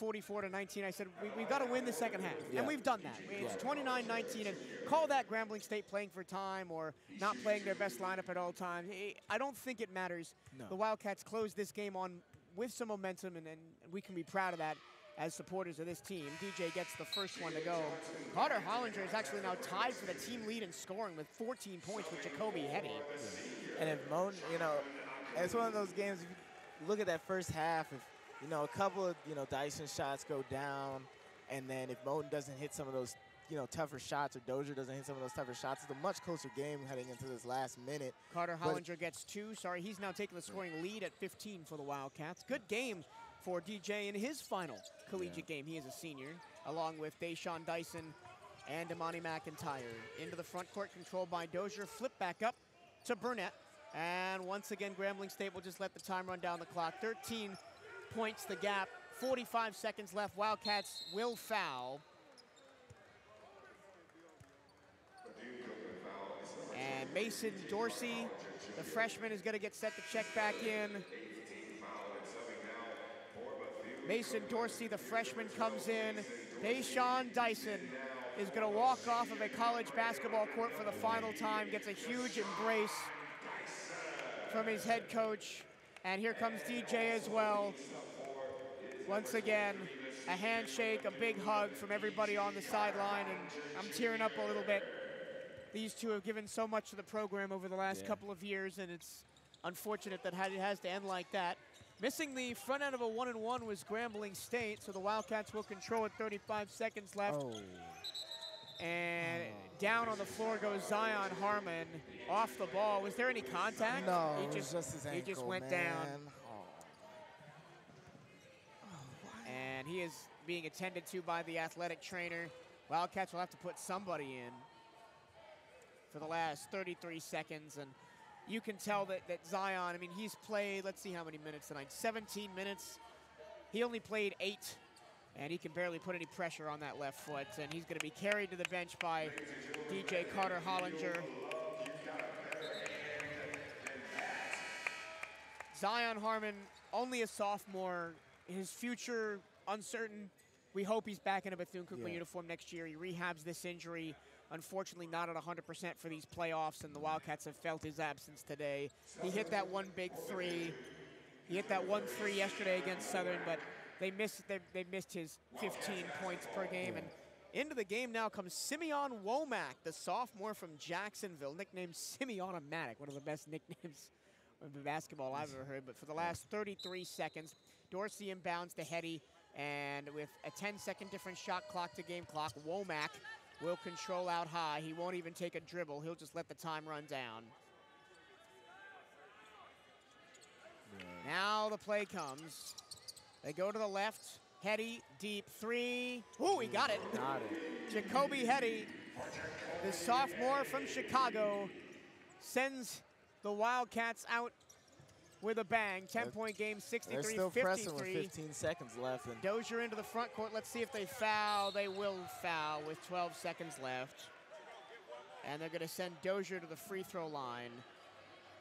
44-19, I said, we've got to win the second half. Yeah. And we've done that. It's 29-19, and call that Grambling State playing for time or not playing their best lineup at all times. I don't think it matters. No. The Wildcats closed this game on with some momentum, and we can be proud of that as supporters of this team. DJ gets the first one to go. Carter Hollinger is actually now tied for the team lead in scoring with 14 points with Jacoby Hetty. And if Moten, you know, it's one of those games, if you look at that first half, if, you know, a couple of, you know, Dyson shots go down, and then if Moten doesn't hit some of those, you know, tougher shots, or Dozier doesn't hit some of those tougher shots, it's a much closer game heading into this last minute. Carter Hollinger gets two. Sorry, he's now taking the scoring lead at 15 for the Wildcats. Good game for DJ in his final collegiate game. He is a senior, along with Deshaun Dyson and Demonte McIntyre. Into the front court, controlled by Dozier. Flip back up to Burnett. And once again, Grambling State will just let the time run down the clock. 13 points the gap, 45 seconds left. Wildcats will foul. And Mason Dorsey, the freshman, is going to get set to check back in. Mason Dorsey, the freshman, comes in. Deshaun Dyson is going to walk off of a college basketball court for the final time, gets a huge embrace from his head coach. And here comes DJ as well. Once again, a handshake, a big hug from everybody on the sideline, and I'm tearing up a little bit. These two have given so much to the program over the last couple of years, and it's unfortunate that it has to end like that. Missing the front end of a 1-and-1 was Grambling State, so the Wildcats will control with 35 seconds left. And down on the floor goes Zion Harmon off the ball. Was there any contact? No, it was just his ankle, He just went down. And he is being attended to by the athletic trainer. Wildcats will have to put somebody in for the last 33 seconds. And you can tell that Zion, I mean, he's played, let's see how many minutes tonight, 17 minutes. He only played 8. And he can barely put any pressure on that left foot. And he's going to be carried to the bench by DJ Carter Hollinger. Zion Harmon, only a sophomore. His future uncertain. We hope he's back in a Bethune-Cookman uniform next year. He rehabs this injury. unfortunately not at 100% for these playoffs, and the Wildcats have felt his absence today. He hit that one big three. He hit that 1-3 yesterday against Southern, but they missed his 15 points per game. And into the game now comes Simeon Womack, the sophomore from Jacksonville, nicknamed Simeon-O-Matic, one of the best nicknames of basketball I've ever heard. But for the last 33 seconds, Dorsey inbounds to Hetty, and with a 10-second different shot clock to game clock, Womack will control out high. He won't even take a dribble. He'll just let the time run down. Yeah. Now the play comes. They go to the left. Hetty, deep three. Ooh, he got it. Got it. Jacoby Hetty, the sophomore from Chicago, sends the Wildcats out with a bang. 10-point game, 63-53. They're still pressing with 15 seconds left. And Dozier into the front court. Let's see if they foul. They will foul with 12 seconds left. And they're going to send Dozier to the free throw line.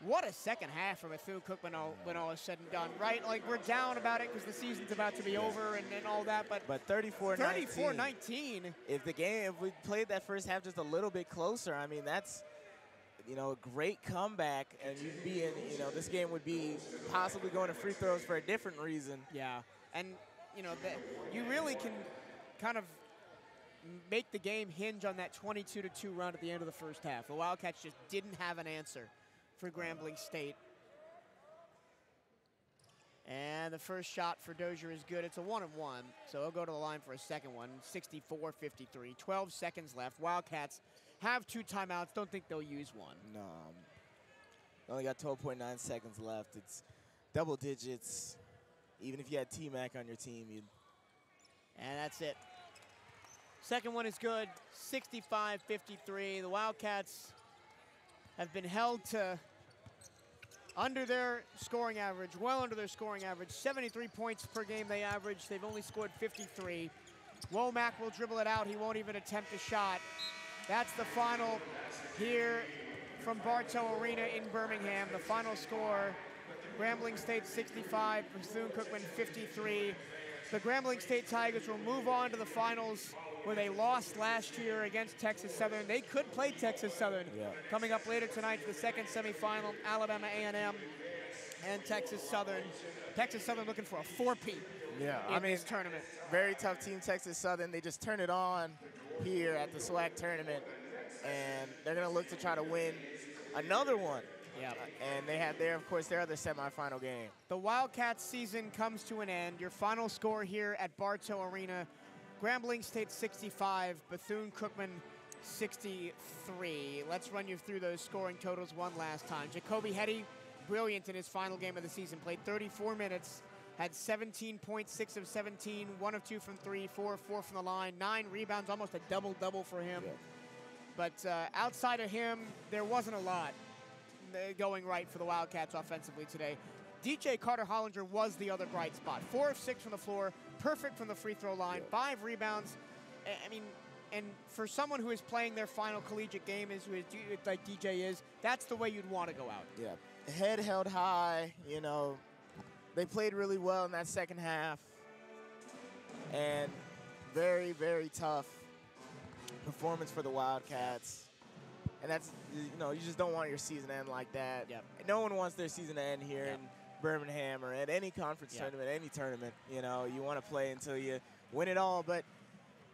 What a second half for Bethune-Cookman when all is said and done, right? Like, we're down about it because the season's about to be over and all that, but 34-19. If we played that first half just a little bit closer, I mean, that's, you know, a great comeback, and you'd be in, you know, this game would be possibly going to free throws for a different reason. Yeah, and, you know, you really can kind of make the game hinge on that 22-2 run at the end of the first half. The Wildcats just didn't have an answer for Grambling State. And the first shot for Dozier is good. It's a 1-on-1, so he'll go to the line for a second one. 64-53, 12 seconds left. Wildcats have two timeouts. Don't think they'll use one. No, only got 12.9 seconds left. It's double digits. Even if you had T-Mac on your team, you'd. And that's it. Second one is good, 65-53. The Wildcats have been held to under their scoring average, well under their scoring average. 73 points per game they average. They've only scored 53. Womack will dribble it out. He won't even attempt a shot. That's the final here from Bartow Arena in Birmingham. The final score, Grambling State 65, Bethune-Cookman 53. The Grambling State Tigers will move on to the finals, where they lost last year against Texas Southern. They could play Texas Southern. Yeah. Coming up later tonight, the second semifinal, Alabama A&M and Texas Southern. Texas Southern looking for a four-peat in this tournament. Very tough team, Texas Southern. They just turn it on here at the SWAC tournament, and they're going to look to try to win another one. Yeah. And they had of course, their other semifinal game. The Wildcats season comes to an end. Your final score here at Bartow Arena, Grambling State 65, Bethune-Cookman 63. Let's run you through those scoring totals one last time. Jacoby Hetty, brilliant in his final game of the season, played 34 minutes, had 17.6 of 17, 1 of 2 from three, 4 of 4 from the line, 9 rebounds, almost a double-double for him. Yeah. But outside of him, there wasn't a lot going right for the Wildcats offensively today. DJ Carter Hollinger was the other bright spot. 4 of 6 from the floor, perfect from the free throw line, 5 rebounds. I mean, and for someone who is playing their final collegiate game like DJ is, that's the way you'd want to go out. Yeah, head held high, you know. They played really well in that second half. And very, very tough performance for the Wildcats. And that's, you know, you just don't want your season to end like that. Yep. No one wants their season to end here in Birmingham or at any conference tournament, any tournament. You know, you want to play until you win it all, but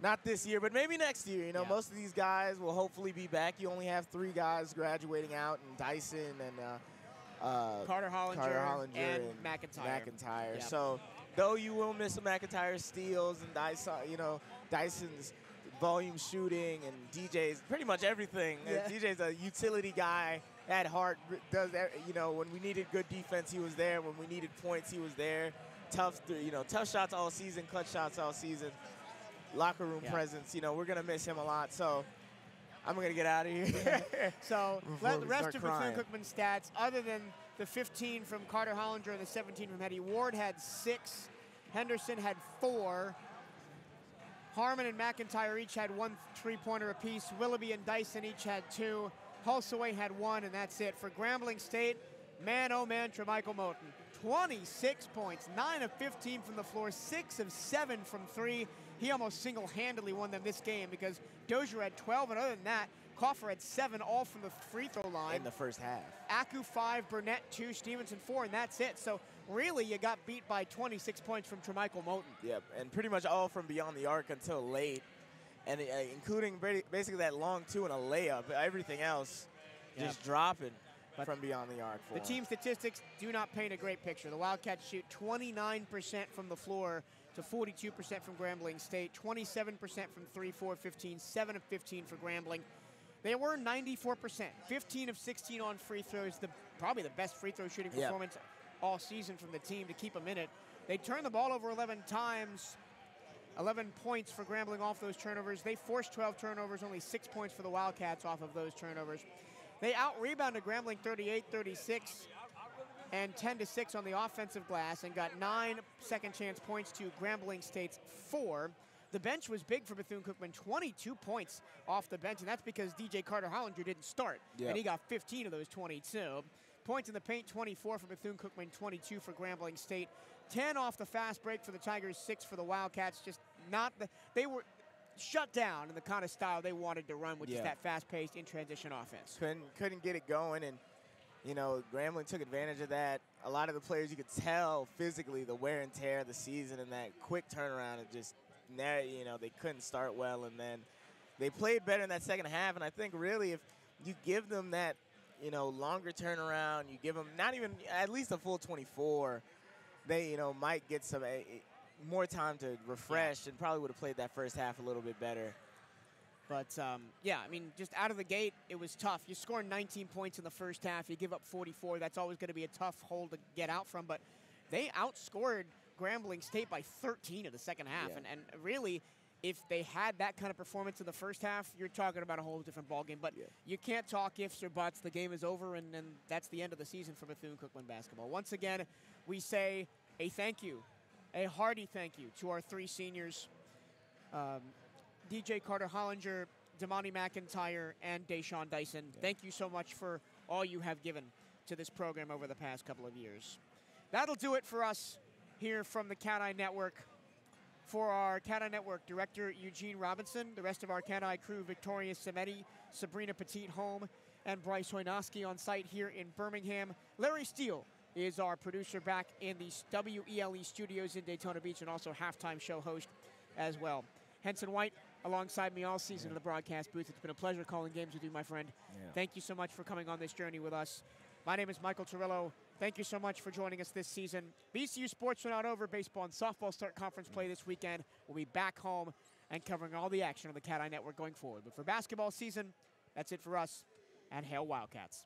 not this year, but maybe next year. You know, most of these guys will hopefully be back. You only have 3 guys graduating out, and Dyson and Carter Hollinger and McIntyre. Yep. So though you will miss McIntyre's steals and Dyson, you know, Dyson's volume shooting and DJ's pretty much everything. Yeah. DJ's a utility guy at heart. Does that, you know, when we needed good defense, he was there. When we needed points, he was there. Tough shots all season, clutch shots all season. Locker room presence. You know, we're gonna miss him a lot. So I'm gonna get out of here. So the rest of Bethune-Cookman's stats, other than the 15 from Carter Hollinger and the 17 from Hetty, Ward had 6, Henderson had 4. Harmon and McIntyre each had 1 3-pointer apiece. Willoughby and Dyson each had 2. Hulseway had 1, and that's it. For Grambling State, man, oh man, Tremichael Moten. 26 points, 9 of 15 from the floor, 6 of 7 from 3. he almost single-handedly won them this game because Dozier had 12, and other than that, Coffer had 7, all from the free throw line. In the first half. Aku 5, Burnett 2, Stevenson 4, and that's it. So really, you got beat by 26 points from Tremichael Moten. Yep, and pretty much all from beyond the arc until late, and including basically that long two and a layup. Everything else just dropping from beyond the arc. The team statistics do not paint a great picture. The Wildcats shoot 29% from the floor to 42% from Grambling State, 27% from 3, 4, 15, 7 of 15 for Grambling. They were 94%, 15 of 16 on free throws, probably the best free throw shooting performance all season from the team to keep them in it. They turned the ball over 11 times, 11 points for Grambling off those turnovers. They forced 12 turnovers, only 6 points for the Wildcats off of those turnovers. They out-rebounded Grambling 38-36 and 10-6 on the offensive glass and got 9 second-chance points to Grambling State's 4. The bench was big for Bethune-Cookman, 22 points off the bench, and that's because DJ Carter Hollinger didn't start, and he got 15 of those 22. Points in the paint, 24 for Bethune-Cookman, 22 for Grambling State. 10 off the fast break for the Tigers, 6 for the Wildcats. Just not they were shut down in the kind of style they wanted to run, which is that fast-paced in-transition offense. Couldn't get it going, and, you know, Grambling took advantage of that. A lot of the players, you could tell physically the wear and tear of the season and that quick turnaround of just – you know, they couldn't start well, and then they played better in that second half. And I think really, if you give them that, you know, longer turnaround, you give them not even at least a full 24, they, you know, might get some more time to refresh and probably would have played that first half a little bit better. But yeah, I mean, just out of the gate, it was tough. You score 19 points in the first half, you give up 44. That's always going to be a tough hole to get out from. But they outscored Grambling State by 13 in the second half. And really, if they had that kind of performance in the first half, you're talking about a whole different ballgame. But you can't talk ifs or buts. The game is over, and that's the end of the season for Bethune-Cookman basketball. Once again, we say a thank you, a hearty thank you to our 3 seniors, DJ Carter Hollinger, Demonte McIntyre, and Deshaun Dyson. Thank you so much for all you have given to this program over the past couple of years. That'll do it for us here from the Cat Eye Network. For our Cat Eye Network director, Eugene Robinson, the rest of our Cat Eye crew, Victoria Semetti, Sabrina Petit-Holm, and Bryce Hoynoski on site here in Birmingham. Larry Steele is our producer back in the WELE studios in Daytona Beach, and also halftime show host as well. Henson White alongside me all season in the broadcast booth. It's been a pleasure calling games with you, my friend. Thank you so much for coming on this journey with us. My name is Michael Tirillo. Thank you so much for joining us this season. BCU sports are not over. Baseball and softball start conference play this weekend. We'll be back home and covering all the action on the Cat Eye Network going forward. But for basketball season, that's it for us at Hail Wildcats.